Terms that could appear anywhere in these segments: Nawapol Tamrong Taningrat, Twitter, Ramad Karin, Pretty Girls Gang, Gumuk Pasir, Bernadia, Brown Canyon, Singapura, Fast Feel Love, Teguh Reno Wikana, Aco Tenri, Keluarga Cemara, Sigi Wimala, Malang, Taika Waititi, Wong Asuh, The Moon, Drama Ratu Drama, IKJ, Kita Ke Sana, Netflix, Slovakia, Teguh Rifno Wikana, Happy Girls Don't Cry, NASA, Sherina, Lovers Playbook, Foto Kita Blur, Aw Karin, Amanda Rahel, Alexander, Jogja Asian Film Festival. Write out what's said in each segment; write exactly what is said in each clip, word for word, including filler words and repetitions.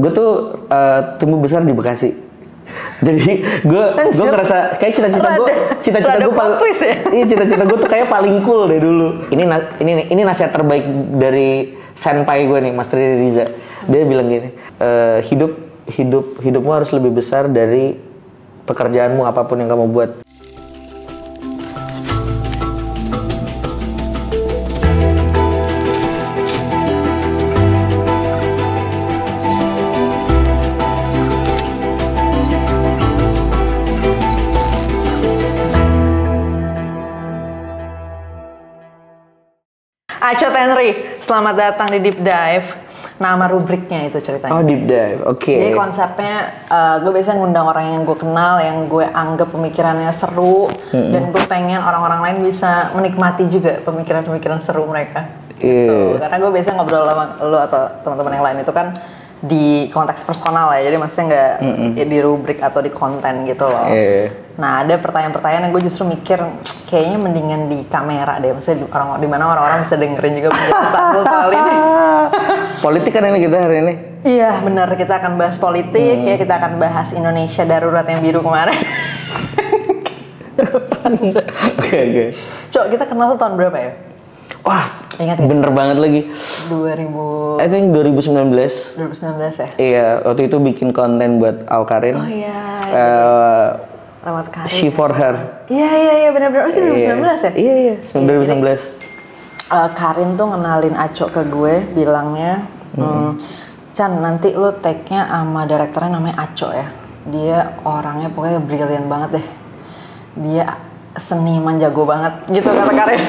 gue tuh uh, tumbuh besar di Bekasi. Jadi gue gue ngerasa kayak cita-cita gue, cita-cita gue paling, iya cita-cita gue tuh kayak paling cool deh dulu. Ini ini ini nasihat terbaik dari senpai gue nih, Mas Riri Riza. Dia bilang gini, e, hidup hidup hidupmu harus lebih besar dari pekerjaanmu apapun yang kamu buat. Aco Tenri, selamat datang di Deep Dive. Nama rubriknya itu ceritanya. Oh, Deep Dive, oke. Okay. Jadi konsepnya, uh, gue biasanya ngundang orang yang gue kenal, yang gue anggap pemikirannya seru, mm-hmm. dan gue pengen orang-orang lain bisa menikmati juga pemikiran-pemikiran seru mereka. Iya. Gitu. Karena gue biasanya ngobrol sama lo atau teman-teman yang lain itu kan di konteks personal ya, jadi maksudnya nggak ya, di rubrik atau di konten gitu loh. Iya. Nah, ada pertanyaan-pertanyaan yang gue justru mikir kayaknya mendingan di kamera deh, maksudnya orang di mana orang-orang bisa dengerin juga pembicaraan soal ini. Politik kan ini kita hari ini. Iya, benar, kita akan bahas politik, hmm. ya kita akan bahas Indonesia darurat yang biru kemarin. Oke, oke. Cok, kita kenal tuh tahun berapa ya? Wah, ingat bener banget lagi. dua ribu I think dua ribu sembilan belas. dua ribu sembilan belas ya? Iya, waktu itu bikin konten buat Aw Karin. Oh iya. Uh, Ramad Karin. She for her. Iya iya iya benar-benar. Oh, itu dua ribu sembilan belas ya? Iya iya, dua ribu sembilan belas. Jadi, uh, Karin tuh ngenalin Aco ke gue, bilangnya, hmm. Chan, nanti lo tag-nya sama direkturnya namanya Aco ya. Dia orangnya pokoknya brilliant banget deh. Dia seniman jago banget gitu kata Karin.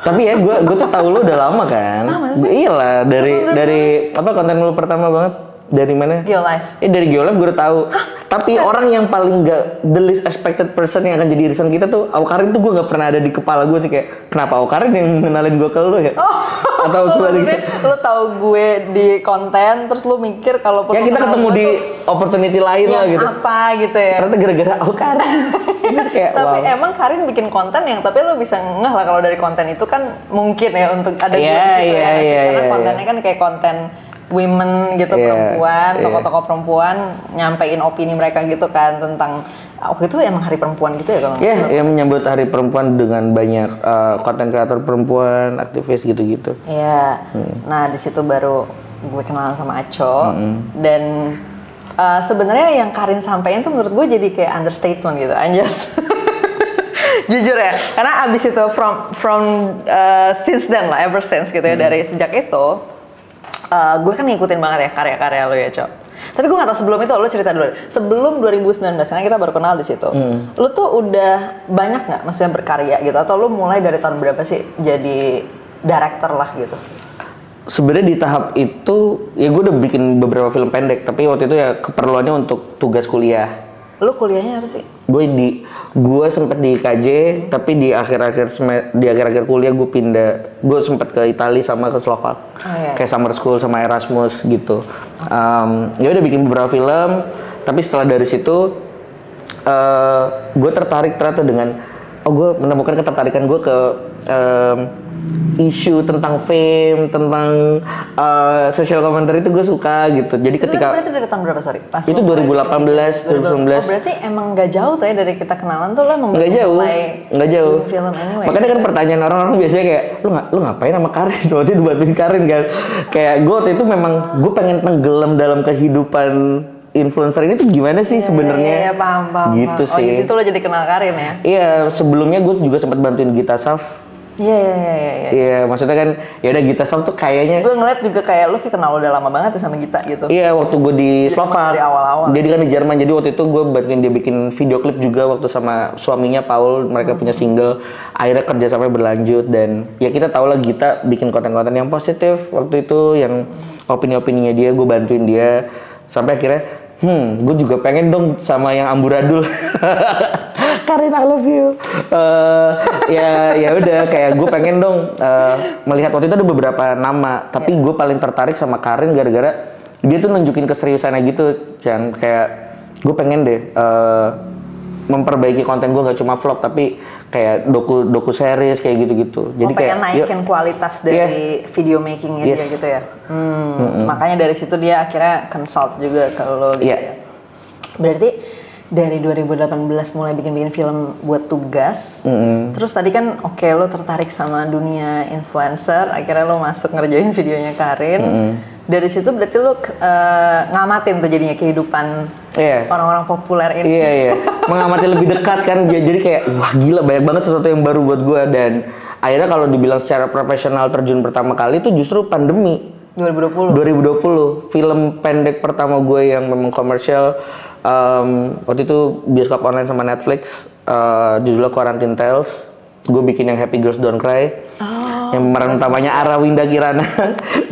Tapi ya gue gue tuh tahu lo udah lama kan? Lama sih. Iya lah, dari dari apa konten lo pertama banget dari mana? Geolife. Eh dari Geolife gue udah tahu. Tapi orang yang paling gak the least expected person yang akan jadi irisan kita tuh Aw Karin tuh gue gak pernah ada di kepala gue sih, kayak kenapa Aw Karin yang kenalin gue ke lu ya? Oh, atau sebaliknya lu tahu gue di konten terus lu mikir kalau perlu ya kita ketemu di opportunity lain lah gitu. Apa gitu ya? Ternyata gara-gara Aw Karin. Kayak, tapi wow. Emang Karin bikin konten yang tapi lu bisa ngeh lah kalau dari konten itu kan mungkin ya untuk ada yeah, gue di situ yeah, ya. Yeah, karena yeah, kontennya yeah. kan kayak konten women gitu, yeah, perempuan, tokoh-tokoh yeah. perempuan nyampein opini mereka gitu kan tentang waktu itu emang hari perempuan gitu ya kalau yeah, nggak salah. Iya, yang menyambut hari perempuan dengan banyak konten uh, kreator perempuan, aktivis gitu-gitu. Iya. Yeah. Hmm. Nah, di situ baru gue kenalan sama Aco mm-hmm. dan uh, sebenarnya yang Karin sampaikan tuh menurut gue jadi kayak understatement gitu, anjas. Jujur ya, karena abis itu from from uh, since then lah, ever since gitu ya, mm. dari sejak itu Uh, gue kan ngikutin banget ya karya-karya lo ya, Cok. Tapi gue gak tau sebelum itu, lo cerita dulu. Sebelum dua ribu sembilan belas, karena kita baru kenal di situ. Hmm. Lo tuh udah banyak gak maksudnya berkarya gitu? Atau lo mulai dari tahun berapa sih jadi director lah gitu? Sebenarnya di tahap itu, ya gue udah bikin beberapa film pendek. Tapi waktu itu ya keperluannya untuk tugas kuliah. Lo kuliahnya apa sih? Gue di, gue sempet di I K J, hmm. tapi di akhir-akhir di akhir-akhir kuliah gue pindah, gue sempet ke Italia sama ke Slovakia. Oh, iya. Kayak summer school sama Erasmus gitu. Um, ya udah bikin beberapa film, tapi setelah dari situ uh, gue tertarik ternyata dengan, oh gue menemukan ketertarikan gue ke um, isu tentang fame, tentang uh, social commentary itu gue suka gitu. Jadi itu ketika berarti dari tahun berapa sorry? Pas itu dua ribu delapan belas, dua ribu sembilan belas. Oh, berarti emang gak jauh tuh ya dari kita kenalan tuh lo emang gak jauh, gak jauh. Film anyway. Makanya kan pertanyaan orang-orang biasanya kayak lu nggak lu ngapain sama Karin? Waktu itu bantuin Karin kan. Kayak gue waktu itu memang gue pengen tenggelam dalam kehidupan influencer ini tuh gimana sih sebenarnya? Iya, paham, paham. Gitu paham. Oh, sih. Oh, di situ lo jadi kenal Karin ya? Iya, sebelumnya gue juga sempat bantuin Gita Saf. Iya, iya, iya, iya. Iya, maksudnya kan ya udah Gita Saf tuh kayaknya gue ngeliat juga kayak lo kayak kenal udah lama banget ya sama Gita gitu. Iya, waktu gue di Slovakia. Dari awal-awal. Dia kan di Jerman. Jadi waktu itu gue bantuin dia bikin video klip juga waktu sama suaminya Paul, mereka hmm. punya single. Akhirnya kerja sampai berlanjut dan ya kita tahu lah Gita bikin konten-konten yang positif waktu itu, yang opini-opininya dia gue bantuin dia sampai akhirnya Hmm, gue juga pengen dong sama yang amburadul. Karin, I love you. Uh, ya, ya udah. Kayak gue pengen dong uh, melihat waktu itu ada beberapa nama, tapi yeah. gue paling tertarik sama Karin gara-gara dia tuh nunjukin keseriusannya gitu, Chan. Kayak gue pengen deh uh, memperbaiki konten gue, nggak cuma vlog, tapi kayak doku doku series kayak gitu-gitu. Jadi oh, kayak naikin yuk, kualitas dari yeah. video makingnya yes. dia gitu ya. Hmm, mm -hmm. Makanya dari situ dia akhirnya consult juga ke lo gitu yeah. ya. Berarti dari dua ribu delapan belas mulai bikin-bikin film buat tugas. Mm -hmm. Terus tadi kan oke okay, lo tertarik sama dunia influencer, akhirnya lo masuk ngerjain videonya Karin. Mm -hmm. Dari situ berarti lo uh, ngamatin tuh jadinya kehidupan orang-orang yeah. populer ini. Iya, yeah, iya. Yeah. Mengamati lebih dekat kan. Jadi kayak wah gila banyak banget sesuatu yang baru buat gue. Dan akhirnya kalau dibilang secara profesional terjun pertama kali itu justru pandemi. dua ribu dua puluh. dua ribu dua puluh. Film pendek pertama gue yang memang komersial. Um, waktu itu bioskop online sama Netflix. Uh, judulnya Quarantine Tales. Gue bikin yang Happy Girls Don't Cry. Oh. Yang pemeran utamanya Arawinda Kirana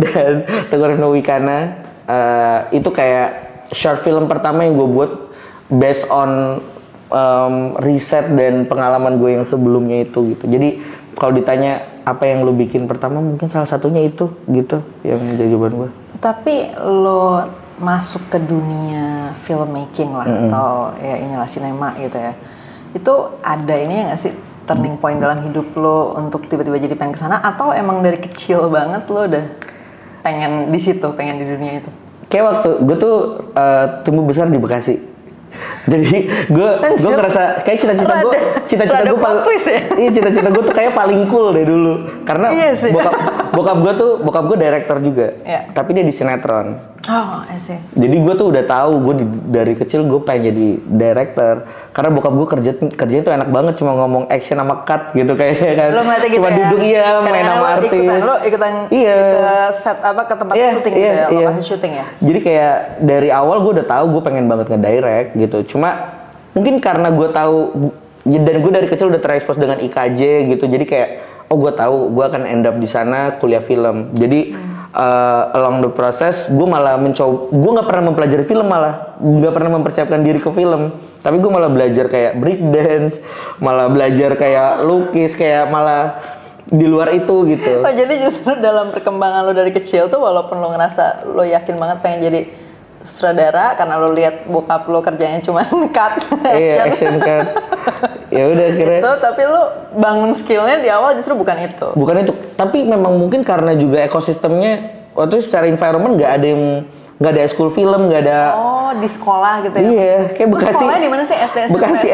dan Teguh Reno Wikana. Uh, itu kayak short film pertama yang gue buat based on um, riset dan pengalaman gue yang sebelumnya itu gitu. Jadi kalau ditanya apa yang lo bikin pertama mungkin salah satunya itu gitu yang jadi jawaban gue. Tapi lo masuk ke dunia filmmaking lah mm-hmm. atau ya inilah sinema gitu ya. Itu ada ini ya nggak sih? Turning point dalam hidup lo untuk tiba-tiba jadi pengen kesana atau emang dari kecil banget lo udah pengen di situ, pengen di dunia itu? Kayak waktu gue tuh uh, tumbuh besar di Bekasi, jadi gue gue ngerasa kayak cita-cita gue, cita-cita gue paling, iya cita-cita gue tuh kayak paling cool dari dulu karena yes, yeah. bokap bokap gue tuh bokap gue director juga, yeah. tapi dia di sinetron. Oh, I see. Jadi gue tuh udah tahu gue dari kecil gue pengen jadi director karena bokap gue kerja kerjanya tuh enak banget cuma ngomong action sama cut gitu kayaknya kan. Cuma gitu ya? Duduk iya main sama artis. Ikutan, lo ikutan iya. ke set apa ke tempat yeah, syuting yeah, gitu, yeah. lokasi syuting ya. Jadi kayak dari awal gue udah tahu gue pengen banget ngedirect gitu. Cuma mungkin karena gue tahu dan gue dari kecil udah terekspos dengan I K J gitu. Jadi kayak oh gue tahu gue akan end up di sana kuliah film. Jadi hmm. Uh, along the process, gue malah mencoba, gue nggak pernah mempelajari film malah, nggak pernah mempersiapkan diri ke film, tapi gue malah belajar kayak break dance, malah belajar kayak lukis, kayak malah di luar itu gitu. Oh, jadi justru dalam perkembangan lo dari kecil tuh, walaupun lo ngerasa lo yakin banget pengen jadi sutradara karena lo lihat bokap lo kerjanya cuma cut iya, action cut ya udah kira itu tapi lo bangun skillnya di awal justru bukan itu bukan itu tapi memang mungkin karena juga ekosistemnya waktu secara environment nggak ada yang nggak ada school film nggak ada oh di sekolah gitu ya iya kayak Bekasi sekolah di mana sih S D S M Bekasi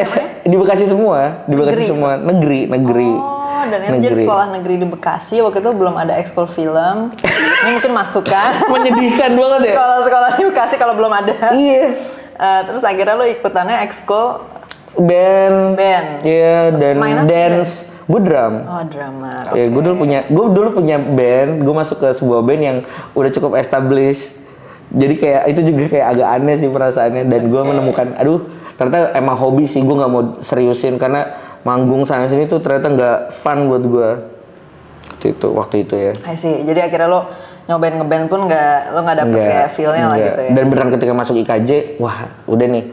di Bekasi semua di Bekasi semua negeri negeri oh dan itu jadi sekolah negeri di Bekasi waktu itu belum ada ekskul film ini mungkin masukan menyedihkan banget ya sekolah-sekolah di Bekasi kalau belum ada iya uh, terus akhirnya lo ikutannya ekskul band band iya yeah, dan mainan dance band. Gue drum. Oh, drama. Okay. Ya, gue dulu punya gue dulu punya band, gue masuk ke sebuah band yang udah cukup established. Jadi kayak itu juga kayak agak aneh sih perasaannya dan gue okay. menemukan aduh, ternyata emang hobi sih, gue nggak mau seriusin karena manggung sana sini tuh ternyata nggak fun buat gue. Itu, itu waktu itu ya. I see. Jadi akhirnya lo nyobain ngeband pun nggak lo nggak dapet enggak, kayak feel-nya lah gitu ya. Dan beneran ketika masuk I K J, wah, udah nih.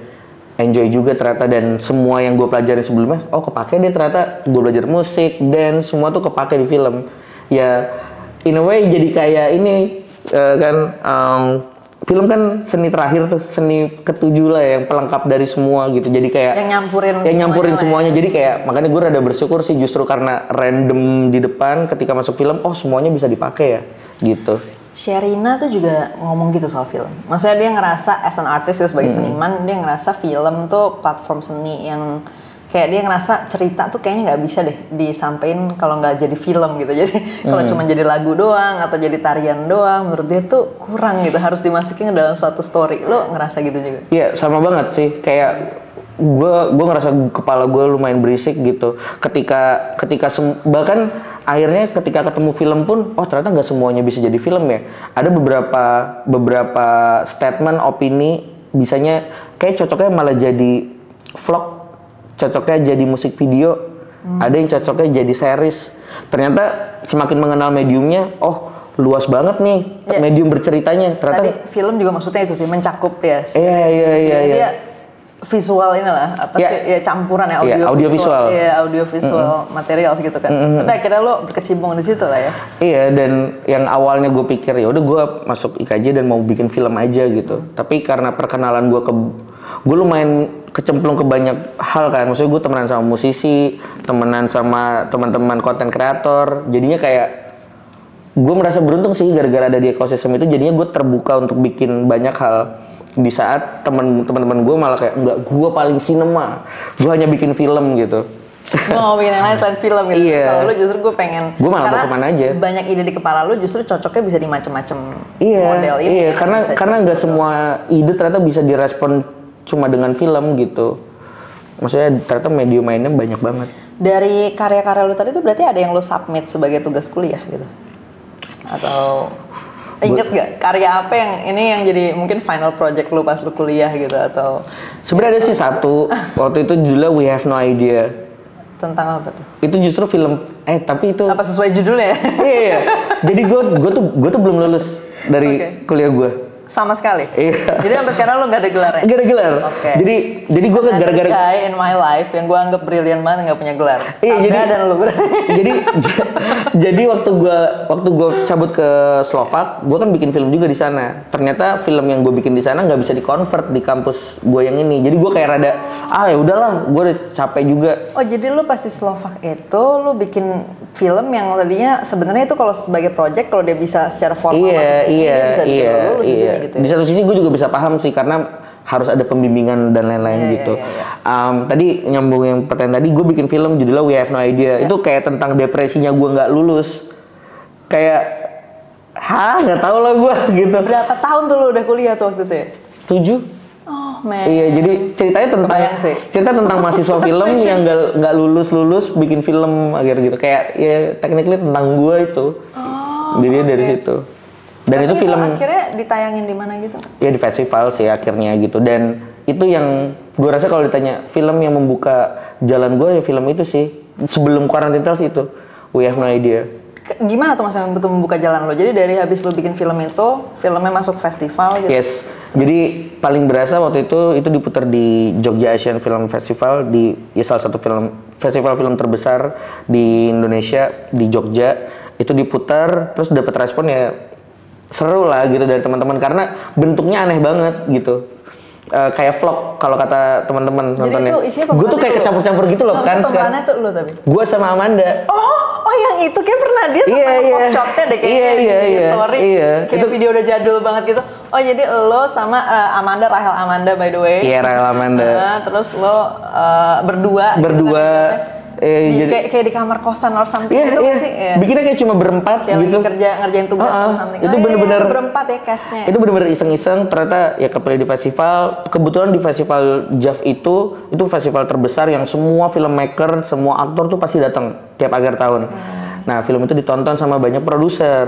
Enjoy juga ternyata dan semua yang gue pelajari sebelumnya oh kepake deh ternyata gue belajar musik dan semua tuh kepake di film ya in a way jadi kayak ini uh, kan um, film kan seni terakhir tuh seni ketujuh lah yang pelengkap dari semua gitu jadi kayak yang nyampurin yang nyampurin semuanya, semuanya. Ya. Jadi kayak makanya gue rada bersyukur sih justru karena random di depan ketika masuk film oh semuanya bisa dipakai ya gitu. Sherina tuh juga ngomong gitu soal film. Maksudnya dia ngerasa as an artist ya sebagai seniman, hmm. dia ngerasa film tuh platform seni yang kayak dia ngerasa cerita tuh kayaknya nggak bisa deh disampaikan kalau nggak jadi film gitu. Jadi kalau hmm. cuma jadi lagu doang atau jadi tarian doang, menurut dia tuh kurang gitu. Harus dimasukin ke dalam suatu story. Lo ngerasa gitu juga? Iya, sama banget sih. Kayak gue gue ngerasa kepala gue lumayan berisik gitu. Ketika ketika bahkan akhirnya ketika ketemu film pun, oh ternyata nggak semuanya bisa jadi film ya. Ada beberapa beberapa statement, opini, bisanya kayak cocoknya malah jadi vlog, cocoknya jadi musik video, hmm. ada yang cocoknya jadi series. Ternyata semakin mengenal mediumnya, oh luas banget nih ya. Medium berceritanya. Ternyata tadi, film juga maksudnya itu sih mencakup ya. Iya iya iya. iya. Visual inilah apa yeah. sih ya campuran ya audio, yeah, audio visual, visual. Yeah, audio visual mm -hmm. material gitu kan. Mm -hmm. Tapi akhirnya lo berkecimpung di situ lah ya. Iya yeah, dan yang awalnya gue pikir ya udah gue masuk I K J dan mau bikin film aja gitu. Mm -hmm. Tapi karena perkenalan gue ke gue lumayan kecemplung ke banyak hal kan. Maksudnya gue temenan sama musisi, temenan sama teman-teman konten kreator. Jadinya kayak gue merasa beruntung sih gara-gara ada di ekosistem itu. Jadinya gue terbuka untuk bikin banyak hal. Di saat teman-teman gue malah kayak enggak, gue paling sinema, gue hanya bikin film gitu. Gue mau bikin yang lain selain film gitu. Iya. Kalau lu justru gue pengen. Gue malah mau kemana aja. Banyak ide di kepala lu justru cocoknya bisa di macam-macam iya, model ini. Iya. Karena karena nggak semua ide ternyata bisa direspon cuma dengan film gitu. Maksudnya ternyata medium mainnya banyak banget. Dari karya-karya lu tadi tuh berarti ada yang lu submit sebagai tugas kuliah gitu? Atau ingat gak karya apa yang ini yang jadi mungkin final project lu pas lu kuliah gitu? Atau sebenarnya ada sih satu waktu itu judulnya We Have No Idea. Tentang apa tuh? Itu justru film eh tapi itu apa sesuai judulnya? Iya, iya. Jadi gue gue tuh gue tuh belum lulus dari okay. kuliah gue sama sekali. Iya. Jadi sampai sekarang lu nggak ada gelar ya? Nggak ada gelar. Oke. Okay. Jadi jadi gue gara-gara guy in my life yang gue anggap brilian banget nggak punya gelar. Iya. Jadi dan lu jadi jadi waktu gue waktu gue cabut ke Slovak, gue kan bikin film juga di sana. Ternyata film yang gue bikin di sana nggak bisa dikonvert di kampus gue yang ini. Jadi gue kayak rada ah ya udahlah, gue udah capek juga. Oh jadi lu pasti Slovak itu lu bikin film yang tadinya sebenarnya itu kalau sebagai project kalau dia bisa secara formal iya, masuk sini iya, dia bisa iya, bikin lulus iya. Gitu ya? Di satu sisi gue juga bisa paham sih karena harus ada pembimbingan dan lain-lain yeah, gitu. Yeah, yeah, yeah. Um, tadi nyambung yang pertanyaan tadi, gue bikin film judulnya We Have No Idea. Yeah. Itu kayak tentang depresinya gue nggak lulus. Kayak, hah nggak tahu lah gue gitu. Berapa tahun tuh lo udah kuliah tuh waktu itu? Ya? Tujuh. Oh man. Iya jadi ceritanya tentang cerita tentang mahasiswa film yang nggak nggak lulus lulus bikin film akhir gitu. Kayak ya technically tentang gue itu. Oh, jadi okay. dari situ. Dan tapi itu film akhirnya ditayangin di mana gitu? Ya di festival sih akhirnya gitu. Dan itu yang gue rasa kalau ditanya film yang membuka jalan gue ya film itu sih. Sebelum Quarantine Tales itu We Have No Idea. Gimana tuh mas yang betul membuka jalan lo? Jadi dari habis lo bikin film itu, filmnya masuk festival gitu? Yes. Jadi paling berasa waktu itu itu diputar di Jogja Asian Film Festival di ya salah satu film festival film terbesar di Indonesia di Jogja. Itu diputar terus dapat respon ya seru lah gitu dari teman-teman karena bentuknya aneh banget gitu. Uh, kayak vlog kalau kata teman-teman nontonnya. Gue tuh kayak kecampur-campur gitu loh kan sekarang. Gue sama Amanda. Oh, oh yang itu kayak pernah dia yeah, yeah. post shotnya deh kayaknya yeah, yeah, yeah, story. Yeah. Kayak itu video udah jadul banget gitu. Oh jadi lo sama uh, Amanda Rahel Amanda by the way. Iya yeah, Rahel Amanda. Nah, terus lo uh, berdua. Berdua. Gitu, Eh, di, jadi, kayak, kayak di kamar kosan or something yeah, gitu yeah. sih yeah. bikinnya kayak cuma berempat kayak gitu kerja ngerjain tugas uh-uh. or something itu oh, bener-bener iya, berempat ya castnya itu bener-bener iseng-iseng ternyata ya kepilih di festival kebetulan di festival J A V itu itu festival terbesar yang semua filmmaker semua aktor tuh pasti datang tiap akhir tahun hmm. Nah film itu ditonton sama banyak produser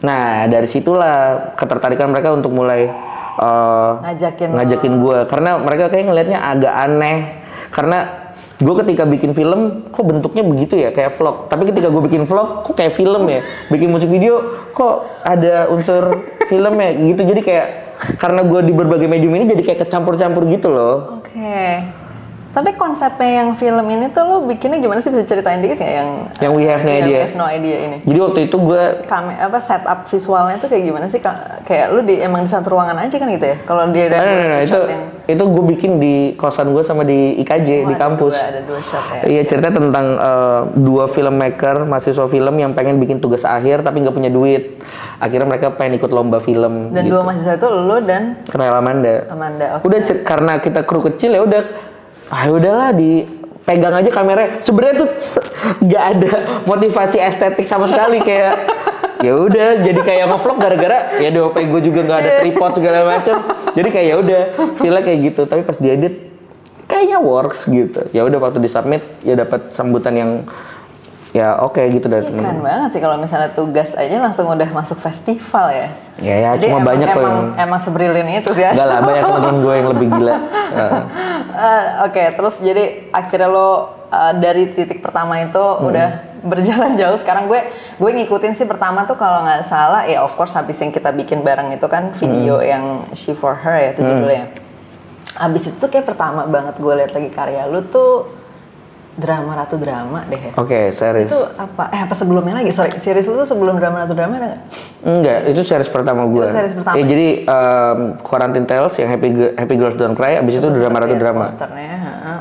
nah dari situlah ketertarikan mereka untuk mulai uh, ngajakin ngajakin gue karena mereka kayak ngelihatnya agak aneh karena gue ketika bikin film, kok bentuknya begitu ya, kayak vlog. Tapi ketika gue bikin vlog, kok kayak film ya. Bikin musik video, kok ada unsur film ya, gitu. Jadi kayak, karena gue di berbagai medium ini jadi kayak kecampur-campur gitu loh. Oke. Okay. Tapi konsepnya yang film ini tuh lo bikinnya gimana sih? Bisa ceritain dikit nggak yang yang We Have No Idea? Yang We Have No Idea ini. Jadi waktu itu gue kami apa setup visualnya tuh kayak gimana sih? Kayak lo di emang di satu ruangan aja kan gitu ya? Kalau dia ada nah, nah, nah, itu yang... itu gue bikin di kosan gue sama di I K J oh, di kampus. Dua, ada dua shot ya. Iya cerita tentang uh, dua filmmaker mahasiswa film yang pengen bikin tugas akhir tapi nggak punya duit. Akhirnya mereka pengen ikut lomba film. Dan gitu. Dua mahasiswa itu lo dan Rahel Amanda. Amanda. Okay. Udah karena kita kru kecil ya udah. Ah udahlah dipegang aja kameranya. Sebenarnya tuh nggak ada motivasi estetik sama sekali kayak ya udah jadi kayak ngevlog gara-gara ya di O P gue juga nggak ada tripod segala macam. Jadi kayak ya udah feel-nya kayak gitu. Tapi pas diedit kayaknya works gitu. Ya udah waktu disubmit ya dapat sambutan yang ya oke okay, gitu dari. Keren banget sih kalau misalnya tugas aja langsung udah masuk festival ya. Ya ya jadi cuma emang, banyak emang, yang emang sebrilin itu sih. Enggak lah banyak teman-teman gue yang lebih gila. uh. Uh, Oke, okay, terus jadi akhirnya lo uh, dari titik pertama itu hmm. udah berjalan jauh. Sekarang gue gue ngikutin sih pertama tuh kalau nggak salah ya of course habis yang kita bikin bareng itu kan video hmm. yang She For Her ya itu hmm. judulnya. Habis itu tuh kayak pertama banget gue lihat lagi karya lo tuh Drama Ratu Drama deh. Oke, okay, series. Itu apa? Eh apa sebelumnya lagi? Sorry, series itu sebelum Drama Ratu Drama ada nggak? Enggak, itu series pertama gue. Itu series pertama. Ya, jadi um, Quarantine Tales yang Happy Happy Girls Don't Cry, abis itu, itu Drama Ratu Drama. Posternya,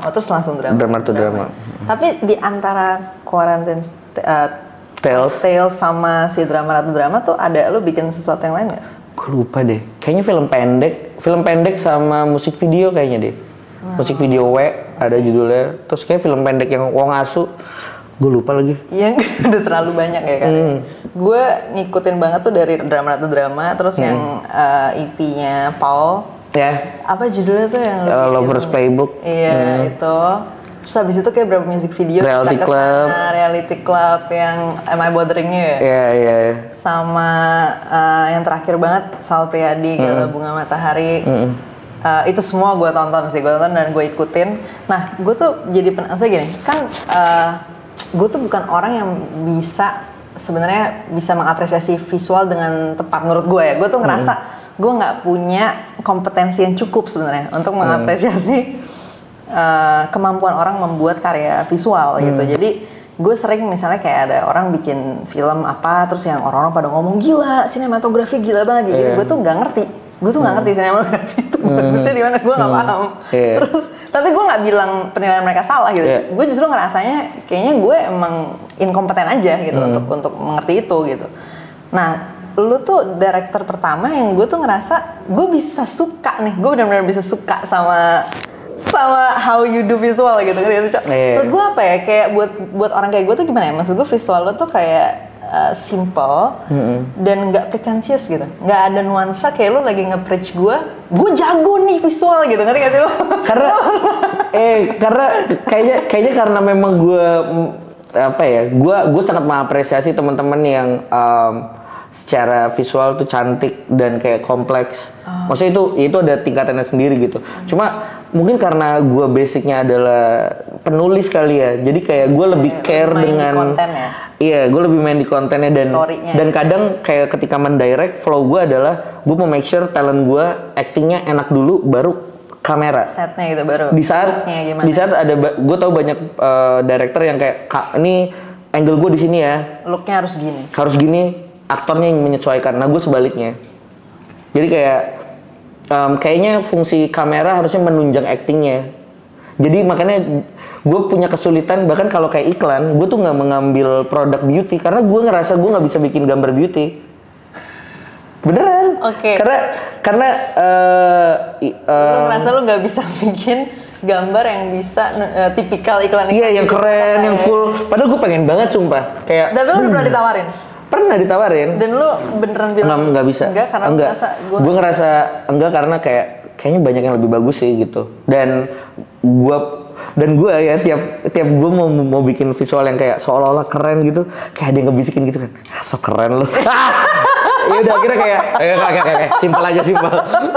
oh terus langsung Drama. Drama Ratu Drama. Drama. Tapi di antara Quarantine uh, Tales, Tales sama si Drama Ratu Drama tuh ada lo bikin sesuatu yang lain nggak? Gue lupa deh. Kayaknya film pendek, film pendek sama musik video kayaknya deh. Wow. Musik video W ada judulnya, terus kayak film pendek yang Wong Asu, gue lupa lagi. Yang udah terlalu banyak ya kan. Mm. Gue ngikutin banget tuh dari Drama Ratu Drama, terus mm. yang uh, E P-nya Paul. Ya. Yeah. Apa judulnya tuh yang? Uh, Lovers Playbook. Iya mm. itu. Terus habis itu kayak berapa music video Reality Kita Ke Sana, Reality Club yang Am I Bothering-nya ya. Iya iya. Sama uh, yang terakhir banget Sal Priadi, mm. Gala Bunga Matahari. Mm. Uh, itu semua gue tonton sih, gue tonton dan gue ikutin. Nah, gue tuh jadi penasaran gini, kan uh, gue tuh bukan orang yang bisa sebenarnya bisa mengapresiasi visual dengan tepat menurut gue ya. Gue tuh ngerasa hmm. gue nggak punya kompetensi yang cukup sebenarnya untuk mengapresiasi uh, kemampuan orang membuat karya visual hmm. gitu. Jadi gue sering misalnya kayak ada orang bikin film apa terus yang orang-orang pada ngomong gila, sinematografi gila banget gitu. Yeah. Gue tuh nggak ngerti. Gue tuh nggak ngerti hmm. sinematografi itu bagusnya hmm. di mana, gue nggak hmm. paham. Yeah. Terus, tapi gue nggak bilang penilaian mereka salah gitu. Yeah. Gue justru ngerasanya kayaknya gue emang inkompeten aja gitu hmm. untuk untuk mengerti itu gitu. Nah, lu tuh director pertama yang gue tuh ngerasa gue bisa suka nih, gue benar-benar bisa suka sama sama how you do visual gitu gitu. Yeah. Menurut gue apa ya? Kayak buat buat orang kayak gue tuh gimana ya? Maksud gue visual lu tuh kayak Uh, simple mm-hmm. dan nggak pretentious gitu, nggak ada nuansa kayak lo lagi nge-preach gue, gue jago nih visual gitu, ngerti gak sih lo? Karena eh karena kayaknya kayaknya karena memang gue apa ya, gue gue sangat mengapresiasi teman-teman yang um, secara visual tuh cantik dan kayak kompleks. Oh. Maksudnya itu itu ada tingkatannya sendiri gitu. Hmm. Cuma mungkin karena gue basicnya adalah penulis kali ya, jadi kayak gue lebih care main dengan di konten ya? Iya, gue lebih main di kontennya dan story-nya dan gitu. Kadang kayak ketika mendirect flow gue adalah gue mau make sure talent gue actingnya enak dulu baru kamera setnya gitu baru di saat di saat ada gue tahu banyak uh, director yang kayak kak ini angle gue di sini ya looknya harus gini harus gini aktornya yang menyesuaikan. Nah gue sebaliknya jadi kayak um, kayaknya fungsi kamera harusnya menunjang actingnya, jadi makanya gue punya kesulitan bahkan kalau kayak iklan gue tuh nggak mengambil produk beauty karena gue ngerasa gue nggak bisa bikin gambar beauty beneran. Okay. karena karena uh, um, lu ngerasa lu nggak bisa bikin gambar yang bisa uh, tipikal iklan iklan iya yang keren yang cool ya. Padahal gue pengen banget sumpah kayak tapi lu hmm. pernah ditawarin pernah ditawarin dan lu beneran bilang nggak bisa enggak karena enggak. Ngerasa gue gua ngerasa enggak karena kayak kayaknya banyak yang lebih bagus sih gitu dan gua dan gua ya tiap tiap gua mau mau bikin visual yang kayak seolah-olah keren gitu kayak ada yang ngebisikin gitu kan ah, so keren lu. Ya udah akhirnya kayak kayak kayak simpel aja simpel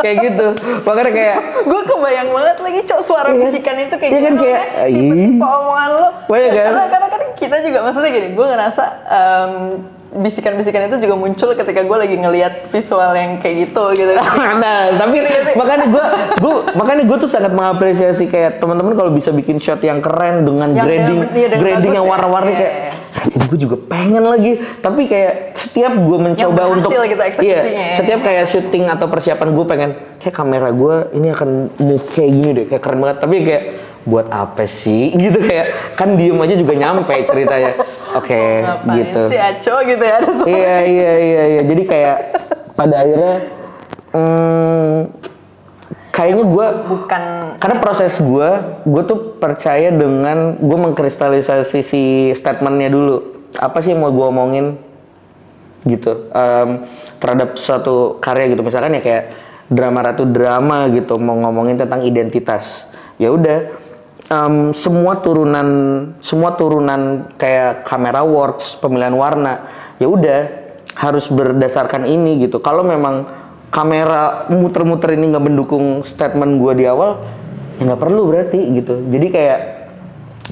kayak gitu makanya kayak gue kebayang banget lagi cok suara yeah. bisikan itu kayak yeah, gitu kan kayak tipe-tipe omongan lo well, karena kan? Karena kan kita juga maksudnya gini gue ngerasa um, bisikan-bisikan itu juga muncul ketika gue lagi ngelihat visual yang kayak gitu gitu. Nah, tapi makanya gue gue makanya gue tuh sangat mengapresiasi kayak teman-teman kalau bisa bikin shot yang keren dengan yang grading dengan, ya, dengan grading yang warna-warni ya. Kayak gue juga pengen lagi tapi kayak setiap gue mencoba untuk gitu iya, setiap kayak syuting atau persiapan gue pengen kayak kamera gue ini akan move kayak gini deh kayak keren banget tapi kayak buat apa sih gitu kayak kan diem aja juga nyampe ceritanya oke okay, gitu si Aco gitu ya iya iya iya iya jadi kayak pada akhirnya hmm, kayaknya gue bukan karena proses gue gue tuh percaya dengan gue mengkristalisasi si statementnya dulu apa sih yang mau gue omongin gitu um, terhadap suatu karya gitu misalkan ya kayak Drama Ratu Drama gitu mau ngomongin tentang identitas ya udah Um, semua turunan semua turunan kayak kamera works pemilihan warna ya udah harus berdasarkan ini gitu kalau memang kamera muter-muter ini nggak mendukung statement gue di awal ya nggak perlu berarti gitu jadi kayak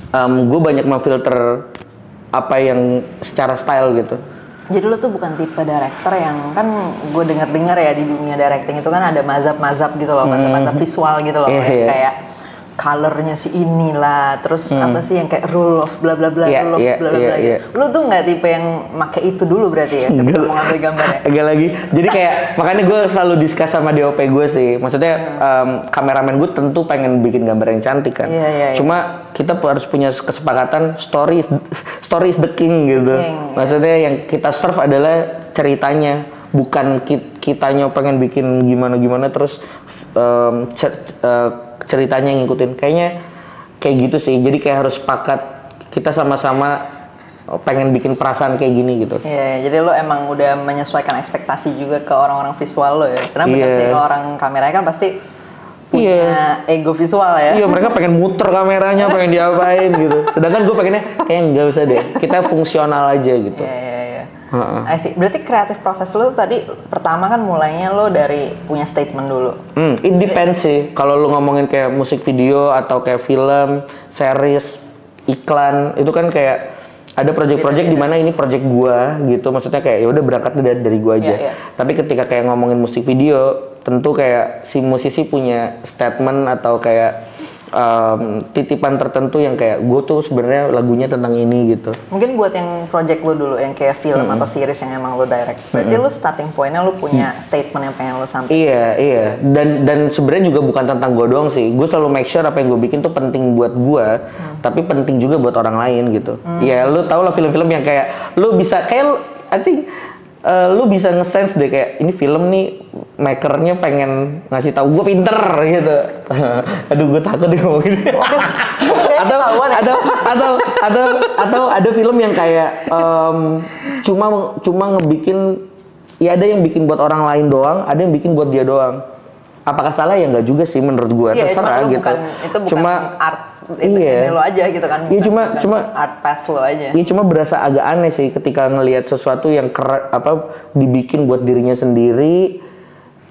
um, gue banyak memfilter apa yang secara style gitu. Jadi lo tuh bukan tipe director yang kan gue denger-dengar ya di dunia directing itu kan ada mazhab-mazhab gitu loh mazhab-mazhab visual gitu loh yeah, kayak, yeah. kayak colornya si inilah, terus hmm. apa sih yang kayak rule of bla bla bla, yeah, rule of yeah, bla bla yeah, bla. Yeah. Lu tuh nggak tipe yang make itu dulu berarti ya, ketika mau ngambil gambarnya? Enggak lagi. Jadi kayak makanya gue selalu discuss sama D O P gue sih. Maksudnya yeah. um, kameramen gue tentu pengen bikin gambar yang cantik kan. Yeah, yeah, Cuma yeah. kita harus punya kesepakatan story is, story is the king gitu. King, maksudnya yeah. yang kita serve adalah ceritanya, bukan kit kitanya pengen bikin gimana gimana terus um, cer uh, ceritanya yang ngikutin, kayaknya kayak gitu sih. Jadi kayak harus sepakat, kita sama-sama pengen bikin perasaan kayak gini gitu. Iya, yeah, jadi lo emang udah menyesuaikan ekspektasi juga ke orang-orang visual lo ya. Karena yeah. bener sih kalau orang kameranya kan pasti punya yeah. ego visual ya. Iya, yeah, mereka pengen muter kameranya, pengen diapain gitu. Sedangkan gue pengennya kayak nggak usah deh, kita fungsional aja gitu. Iya, yeah, iya, yeah, iya. Yeah. Uh-uh. I see. Berarti kreatif proses lo tadi pertama kan mulainya lo dari punya statement dulu. Hmm, it depends sih. Kalau lu ngomongin kayak musik video atau kayak film, series, iklan, itu kan kayak ada project-project di mana ini project gua gitu. Maksudnya kayak ya udah berangkat dari, dari gua aja. Yeah, yeah. Tapi ketika kayak ngomongin musik video, tentu kayak si musisi punya statement atau kayak um, titipan tertentu yang kayak gua tuh sebenarnya lagunya tentang ini gitu. Mungkin buat yang project lu dulu yang kayak film mm-hmm. atau series yang emang lu direct. Berarti mm-hmm. lu starting pointnya lu punya mm-hmm. statement yang pengen lu sampaikan. Iya, iya. Dan dan sebenarnya juga bukan tentang gua doang sih. Gua selalu make sure apa yang gua bikin tuh penting buat gua, mm-hmm. tapi penting juga buat orang lain gitu. Mm-hmm. Ya lu tau lah film-film yang kayak lu bisa kayak I think Uh, lu bisa nge-sense deh kayak ini film nih makernya pengen ngasih tahu gue pinter gitu. Aduh gue takut deh ngomongin. atau, atau atau atau atau ada film yang kayak um, cuma cuma ngebikin ya ada yang bikin buat orang lain doang, ada yang bikin buat dia doang. Apakah salah ya nggak juga sih menurut gue, iya, terserah cuma gitu. Bukan, itu bukan cuma art. Itu iya. lo aja gitu kan, bukan, ya, cuma, bukan cuma art path lo aja. Iya cuma berasa agak aneh sih ketika ngelihat sesuatu yang kera, apa dibikin buat dirinya sendiri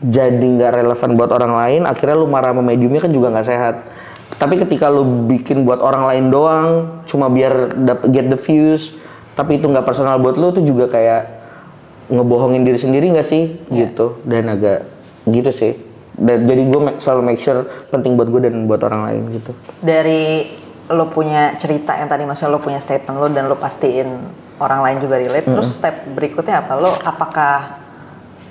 jadi nggak relevan buat orang lain, akhirnya lu marah sama mediumnya kan juga nggak sehat. Tapi ketika lu bikin buat orang lain doang cuma biar dapet get the views, tapi itu nggak personal buat lu tuh juga kayak ngebohongin diri sendiri nggak sih yeah. gitu, dan agak gitu sih. Dan, jadi gue selalu make sure penting buat gue dan buat orang lain gitu. Dari lo punya cerita yang tadi maksudnya lo punya statement lo dan lo pastiin orang lain juga relate. Mm-hmm. Terus step berikutnya apa lo? Apakah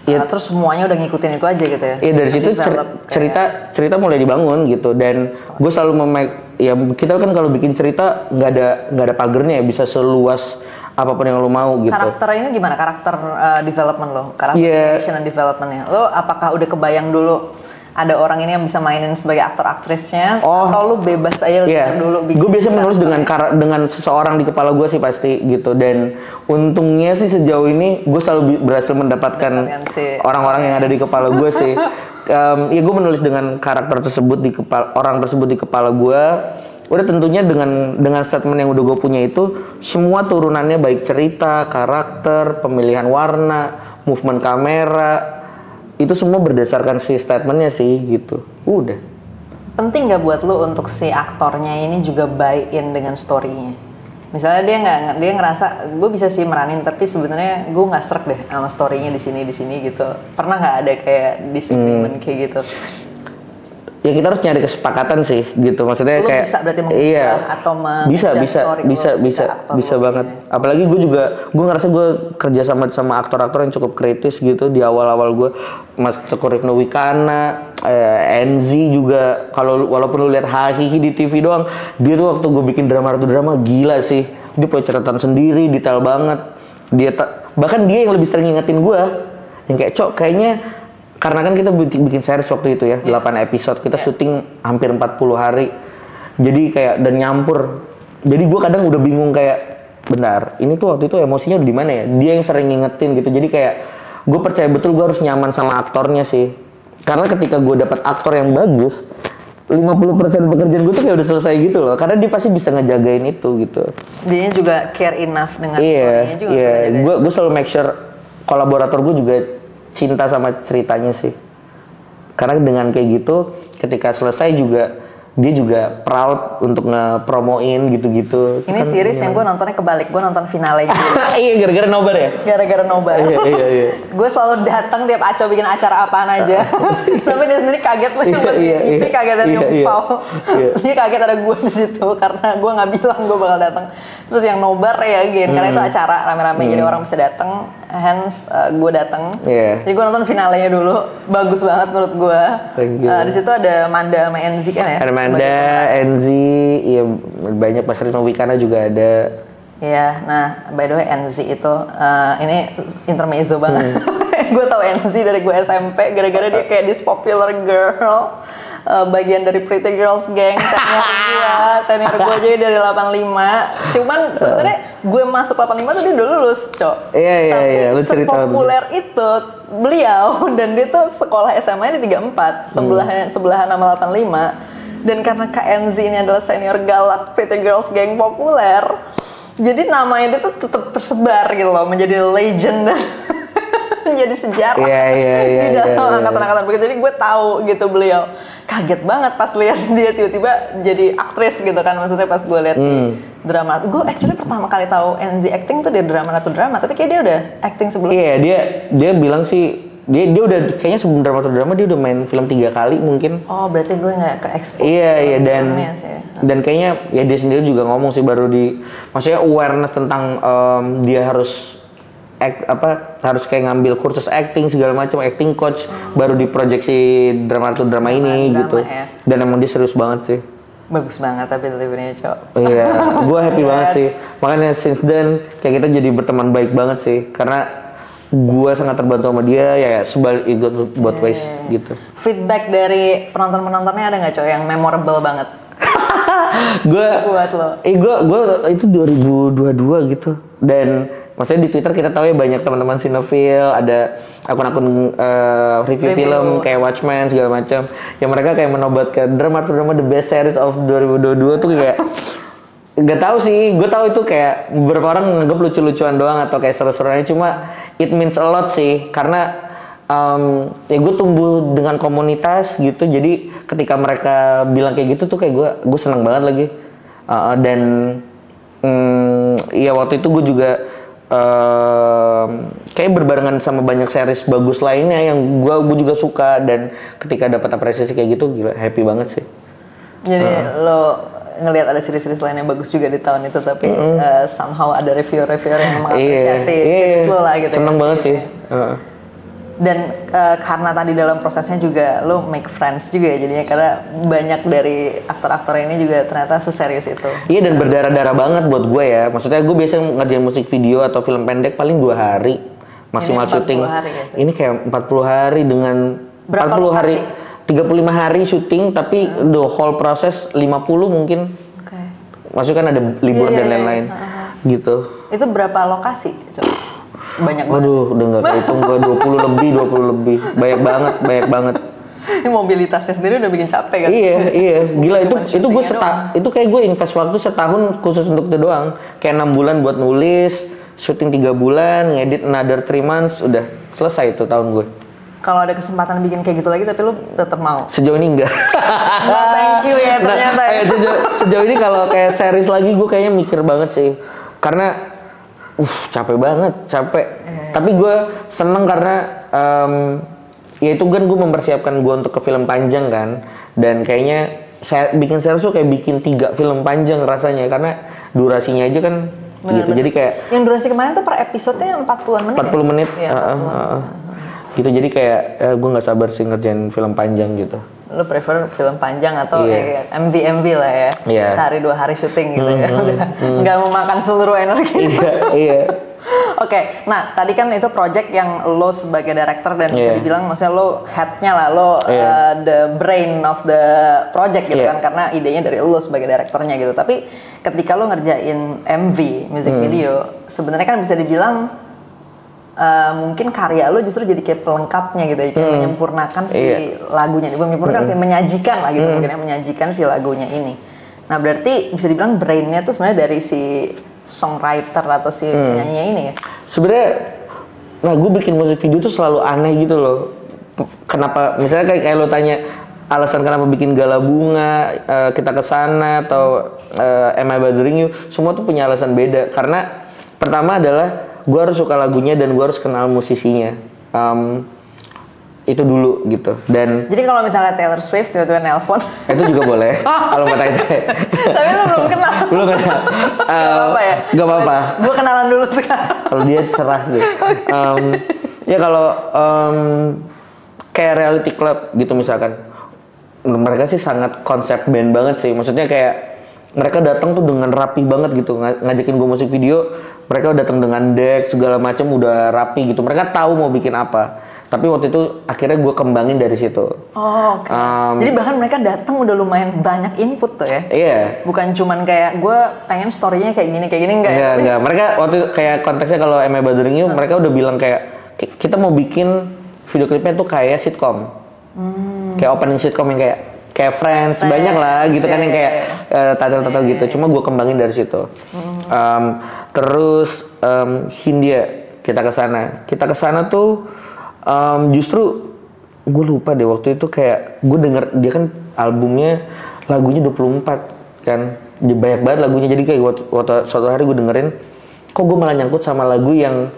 ya, uh, terus semuanya udah ngikutin itu aja gitu ya? Iya dari situ cer- kayak... cerita cerita mulai dibangun gitu. Dan gue selalu memek ya kita kan kalau bikin cerita nggak ada nggak ada pagernya ya, bisa seluas apapun yang lo mau gitu. Karakter ini gimana? Karakter uh, development lo? Karakter yeah. creation and development-nya. Lo apakah udah kebayang dulu ada orang ini yang bisa mainin sebagai aktor-aktrisnya? Oh. Atau lo bebas aja yeah. dulu bikin? Gue biasa menulis dengan kar- dengan seseorang di kepala gue sih pasti gitu. Dan untungnya sih sejauh ini gue selalu berhasil mendapatkan si orang-orang okay. yang ada di kepala gue sih. Um, ya gue menulis dengan karakter tersebut di kepala, orang tersebut di kepala gue. Udah tentunya dengan dengan statement yang udah gue punya itu semua turunannya baik cerita, karakter, pemilihan warna, movement kamera itu semua berdasarkan si statementnya sih gitu. Udah. Penting nggak buat lo untuk si aktornya ini juga buy-in dengan storynya? Misalnya dia nggak dia ngerasa gue bisa sih meranin tapi sebenarnya gue nggak struck deh sama storynya di sini di sini gitu. Pernah nggak ada kayak disagreement hmm. kayak gitu? Ya kita harus nyari kesepakatan sih gitu, maksudnya lu kayak bisa berarti iya atau bisa bisa bisa bisa bisa banget ya. Apalagi gue juga gue ngerasa gue kerja sama sama aktor-aktor yang cukup kritis gitu di awal-awal gue, Mas Teguh Rifno Wikana, eh, Enzy juga, kalau walaupun lu lihat hahihi di T V doang, dia tuh waktu gue bikin Drama Ratu Drama gila sih, dia punya catatan sendiri detail banget, dia ta- bahkan dia yang lebih sering ngingetin gue yang kayak cok kayaknya. Karena kan kita bikin series waktu itu ya, delapan episode, kita syuting hampir empat puluh hari. Jadi kayak, dan nyampur. Jadi gue kadang udah bingung kayak, bentar, ini tuh waktu itu emosinya di mana ya? Dia yang sering ngingetin gitu, jadi kayak gue percaya betul gue harus nyaman sama aktornya sih. Karena ketika gue dapat aktor yang bagus, lima puluh persen pekerjaan gue tuh kayak udah selesai gitu loh. Karena dia pasti bisa ngejagain itu gitu. Dia juga care enough dengan story-nya juga. Iya, iya. Gue selalu make sure kolaborator gue juga cinta sama ceritanya sih, karena dengan kayak gitu ketika selesai juga dia juga proud untuk ngepromoin gitu-gitu. Ini kan series yang gue nontonnya kebalik, gue nonton finale gitu. Iya, gara-gara nobar ya? Gara-gara nobar. Iya, iya, iya. Gue selalu datang tiap Aco bikin acara apaan aja. Sampai dia sendiri kaget loh, iya, iya, iya, dia kaget dari iya, iya, Paul. Iya. Dia kaget ada gue di situ karena gue nggak bilang gue bakal datang. Terus yang nobar ya, Gen, hmm. karena itu acara rame-rame hmm. jadi orang bisa datang. Hence uh, gue datang. Yeah. Jadi gue nonton finalenya dulu, bagus banget menurut gue. Uh, di situ ada Amanda sama Enzy kan ya. Amanda, Enzy, ya banyak Mas Riri Riza juga ada. Iya, nah by the way Enzy itu uh, ini intermezzo banget. Hmm. Gue tau Enzy dari gue S M P gara-gara dia kayak this popular girl. Uh, bagian dari Pretty Girls Gang, senior gue, senior gue jadi dari delapan lima. Cuman sebenarnya gue masuk delapan lima tuh dia udah lulus, Cok. Iya, iya, iya. Lu cerita populer itu beliau, dan dia tuh sekolah S M A-nya di tiga puluh empat, sebelahan, hmm. sebelahan sama delapan lima. Dan karena Kak Enzy ini adalah senior galak Pretty Girls Gang populer, jadi namanya dia tuh tetap tersebar gitu loh, menjadi legend dan jadi sejarah yeah, yeah, yeah, di dalam yeah, yeah, angkatan-angkatan begitu. Jadi gue tahu gitu beliau. Kaget banget pas lihat dia tiba-tiba jadi aktris gitu kan. Maksudnya pas gue lihat mm. di Drama Ratu. Gue actually pertama kali tahu Enzy acting tuh dari Drama Ratu Drama. Tapi kayak dia udah acting sebelumnya. Iya yeah, dia dia bilang sih dia dia udah kayaknya sebelum Drama Ratu Drama dia udah main film tiga kali mungkin. Oh berarti gue nggak ke expose. Iya yeah, iya yeah, dan dan kayaknya ya dia sendiri juga ngomong sih baru di maksudnya awareness tentang um, dia harus Act, apa harus kayak ngambil kursus acting segala macam, acting coach hmm. baru diprojeksi drama atau drama ini drama, gitu ya. Dan emang dia serius banget sih, bagus banget tapi delivery-nya Cok. Iya, gue happy yes. banget sih, makanya since then kayak kita jadi berteman baik banget sih karena gue sangat terbantu sama dia ya sebalik itu buat ways yeah. gitu. Feedback dari penonton-penontonnya ada nggak Cok yang memorable banget? Gue buat lo. Eh gue gue itu dua ribu dua puluh dua gitu dan hmm. maksudnya di Twitter kita tahu ya banyak teman-teman sinofil, ada akun-akun uh, review, review film kayak Watchmen segala macam. Yang mereka kayak menobatkan Drama Ratu Drama the best series of dua ribu dua puluh dua tuh kayak nggak tahu sih, gue tahu itu kayak beberapa orang menganggap lucu-lucuan doang atau kayak seru-seruannya, cuma it means a lot sih karena um, ya gue tumbuh dengan komunitas gitu. Jadi ketika mereka bilang kayak gitu tuh kayak gue gue seneng banget lagi uh, dan um, ya waktu itu gue juga Uh, kayak berbarengan sama banyak series bagus lainnya yang gua, gua juga suka dan ketika dapat apresiasi kayak gitu gila happy banget sih. Jadi uh. lo ngelihat ada series-series lain yang bagus juga di tahun itu tapi mm-hmm. uh, somehow ada reviewer-reviewer yang mengapresiasi yeah. series yeah. lo lah gitu. Seneng ya, banget sih. Uh. Dan uh, karena tadi dalam prosesnya juga lo make friends juga ya jadinya karena banyak dari aktor-aktor ini juga ternyata seserius itu. Iya dan berdarah-darah banget buat gue ya. Maksudnya gue biasa ngerjain musik video atau film pendek paling dua hari maksimal syuting. Ini kayak empat puluh hari dengan berapa empat puluh hari tiga puluh lima hari syuting tapi hmm. the whole proses lima puluh mungkin. Oke. Okay. Maksudnya kan ada libur yeah, dan lain-lain yeah, yeah. uh-huh. gitu. Itu berapa lokasi? Coba. Banyak banget. Waduh, udah gak kehitung gue dua puluh lebih, dua puluh lebih. Banyak banget, banyak banget. Ini mobilitasnya sendiri udah bikin capek kan? Iya, iya. Gila itu itu gue seta- itu kayak gue invest waktu setahun khusus untuk itu doang. Kayak enam bulan buat nulis, syuting tiga bulan, ngedit another three months, udah selesai itu tahun gue. Kalau ada kesempatan bikin kayak gitu lagi tapi lu tetap mau? Sejauh ini enggak. Nah, thank you ya ternyata. Nah, eh, sejauh, sejauh ini kalau kayak series lagi gue kayaknya mikir banget sih. Karena uh, capek banget, capek. Eh. Tapi gue seneng karena um, ya itu kan gue mempersiapkan gue untuk ke film panjang kan. Dan kayaknya saya bikin series tuh kayak bikin tiga film panjang rasanya karena durasinya aja kan bener, gitu. Bener. Jadi kayak yang durasi kemarin tuh per episodenya empat puluh menit. empat puluh menit. Ya? Ya, empat puluh. Uh, uh, uh. Gitu jadi kayak uh, gue nggak sabar sih ngerjain film panjang gitu. Lo prefer film panjang atau yeah. kayak M V M V lah ya, yeah. sehari dua hari syuting gitu mm-hmm. ya, udah mm-hmm. nggak memakan seluruh energi. Iya. Iya. Oke, nah tadi kan itu project yang lo sebagai director dan yeah. bisa dibilang maksudnya lo headnya lah, lo yeah. uh, the brain of the project gitu yeah. kan, karena idenya dari lo sebagai direkturnya gitu. Tapi ketika lo ngerjain M V, music mm. video, sebenarnya kan bisa dibilang Uh, mungkin karya lo justru jadi kayak pelengkapnya gitu ya, kayak hmm. menyempurnakan si iya. lagunya, bukan menyempurnakan hmm. sih, menyajikan lah gitu, hmm. mungkin menyajikan si lagunya ini. Nah berarti bisa dibilang brainnya tuh sebenarnya dari si songwriter atau si hmm. penyanyi ini ya? Sebenarnya, nah gue bikin musik video tuh selalu aneh gitu loh. Kenapa, misalnya kayak, kayak lo tanya, alasan kenapa bikin Gala Bunga, uh, Kita Ke Sana, atau uh, Am I Bothering You, semua tuh punya alasan beda. Karena pertama adalah gue harus suka lagunya dan gue harus kenal musisinya. Um, itu dulu gitu. Dan jadi kalau misalnya Taylor Swift tiba-tiba nelpon, itu juga boleh. Kalau mau tanya, tapi lu belum kenal. Belum kenal. Gak apa-apa. Gue kenalan dulu sekarang. Kalau dia cerah sih. Um, ya kalau um, kayak Reality Club gitu misalkan, mereka sih sangat konsep band banget sih. Maksudnya kayak mereka datang tuh dengan rapi banget gitu. Ngajakin gue musik video, mereka datang dengan deck segala macam udah rapi gitu. Mereka tahu mau bikin apa. Tapi waktu itu akhirnya gue kembangin dari situ. Oh, okay. um, Jadi bahkan mereka datang udah lumayan banyak input tuh ya? Iya. Yeah. Bukan cuman kayak gue pengen story-nya kayak gini, kayak gini, enggak, enggak ya? Enggak, mereka waktu itu kayak konteksnya kalau Am I Bothering You, hmm. mereka udah bilang kayak, kita mau bikin video klipnya tuh kayak sitcom. Hmm. Kayak opening sitcom yang kayak, kayak Friends, Friends banyak lah gitu yeah. kan yang kayak uh, tatel-tatel yeah. gitu. Cuma gue kembangin dari situ. Hmm. Um, terus, um, Hindia, Kita Ke Sana. Kita Ke Sana tuh, Um, justru gue lupa deh waktu itu kayak gue denger dia kan albumnya lagunya dua puluh empat kan, dia banyak banget lagunya, jadi kayak waktu, waktu suatu hari gue dengerin kok gue malah nyangkut sama lagu yang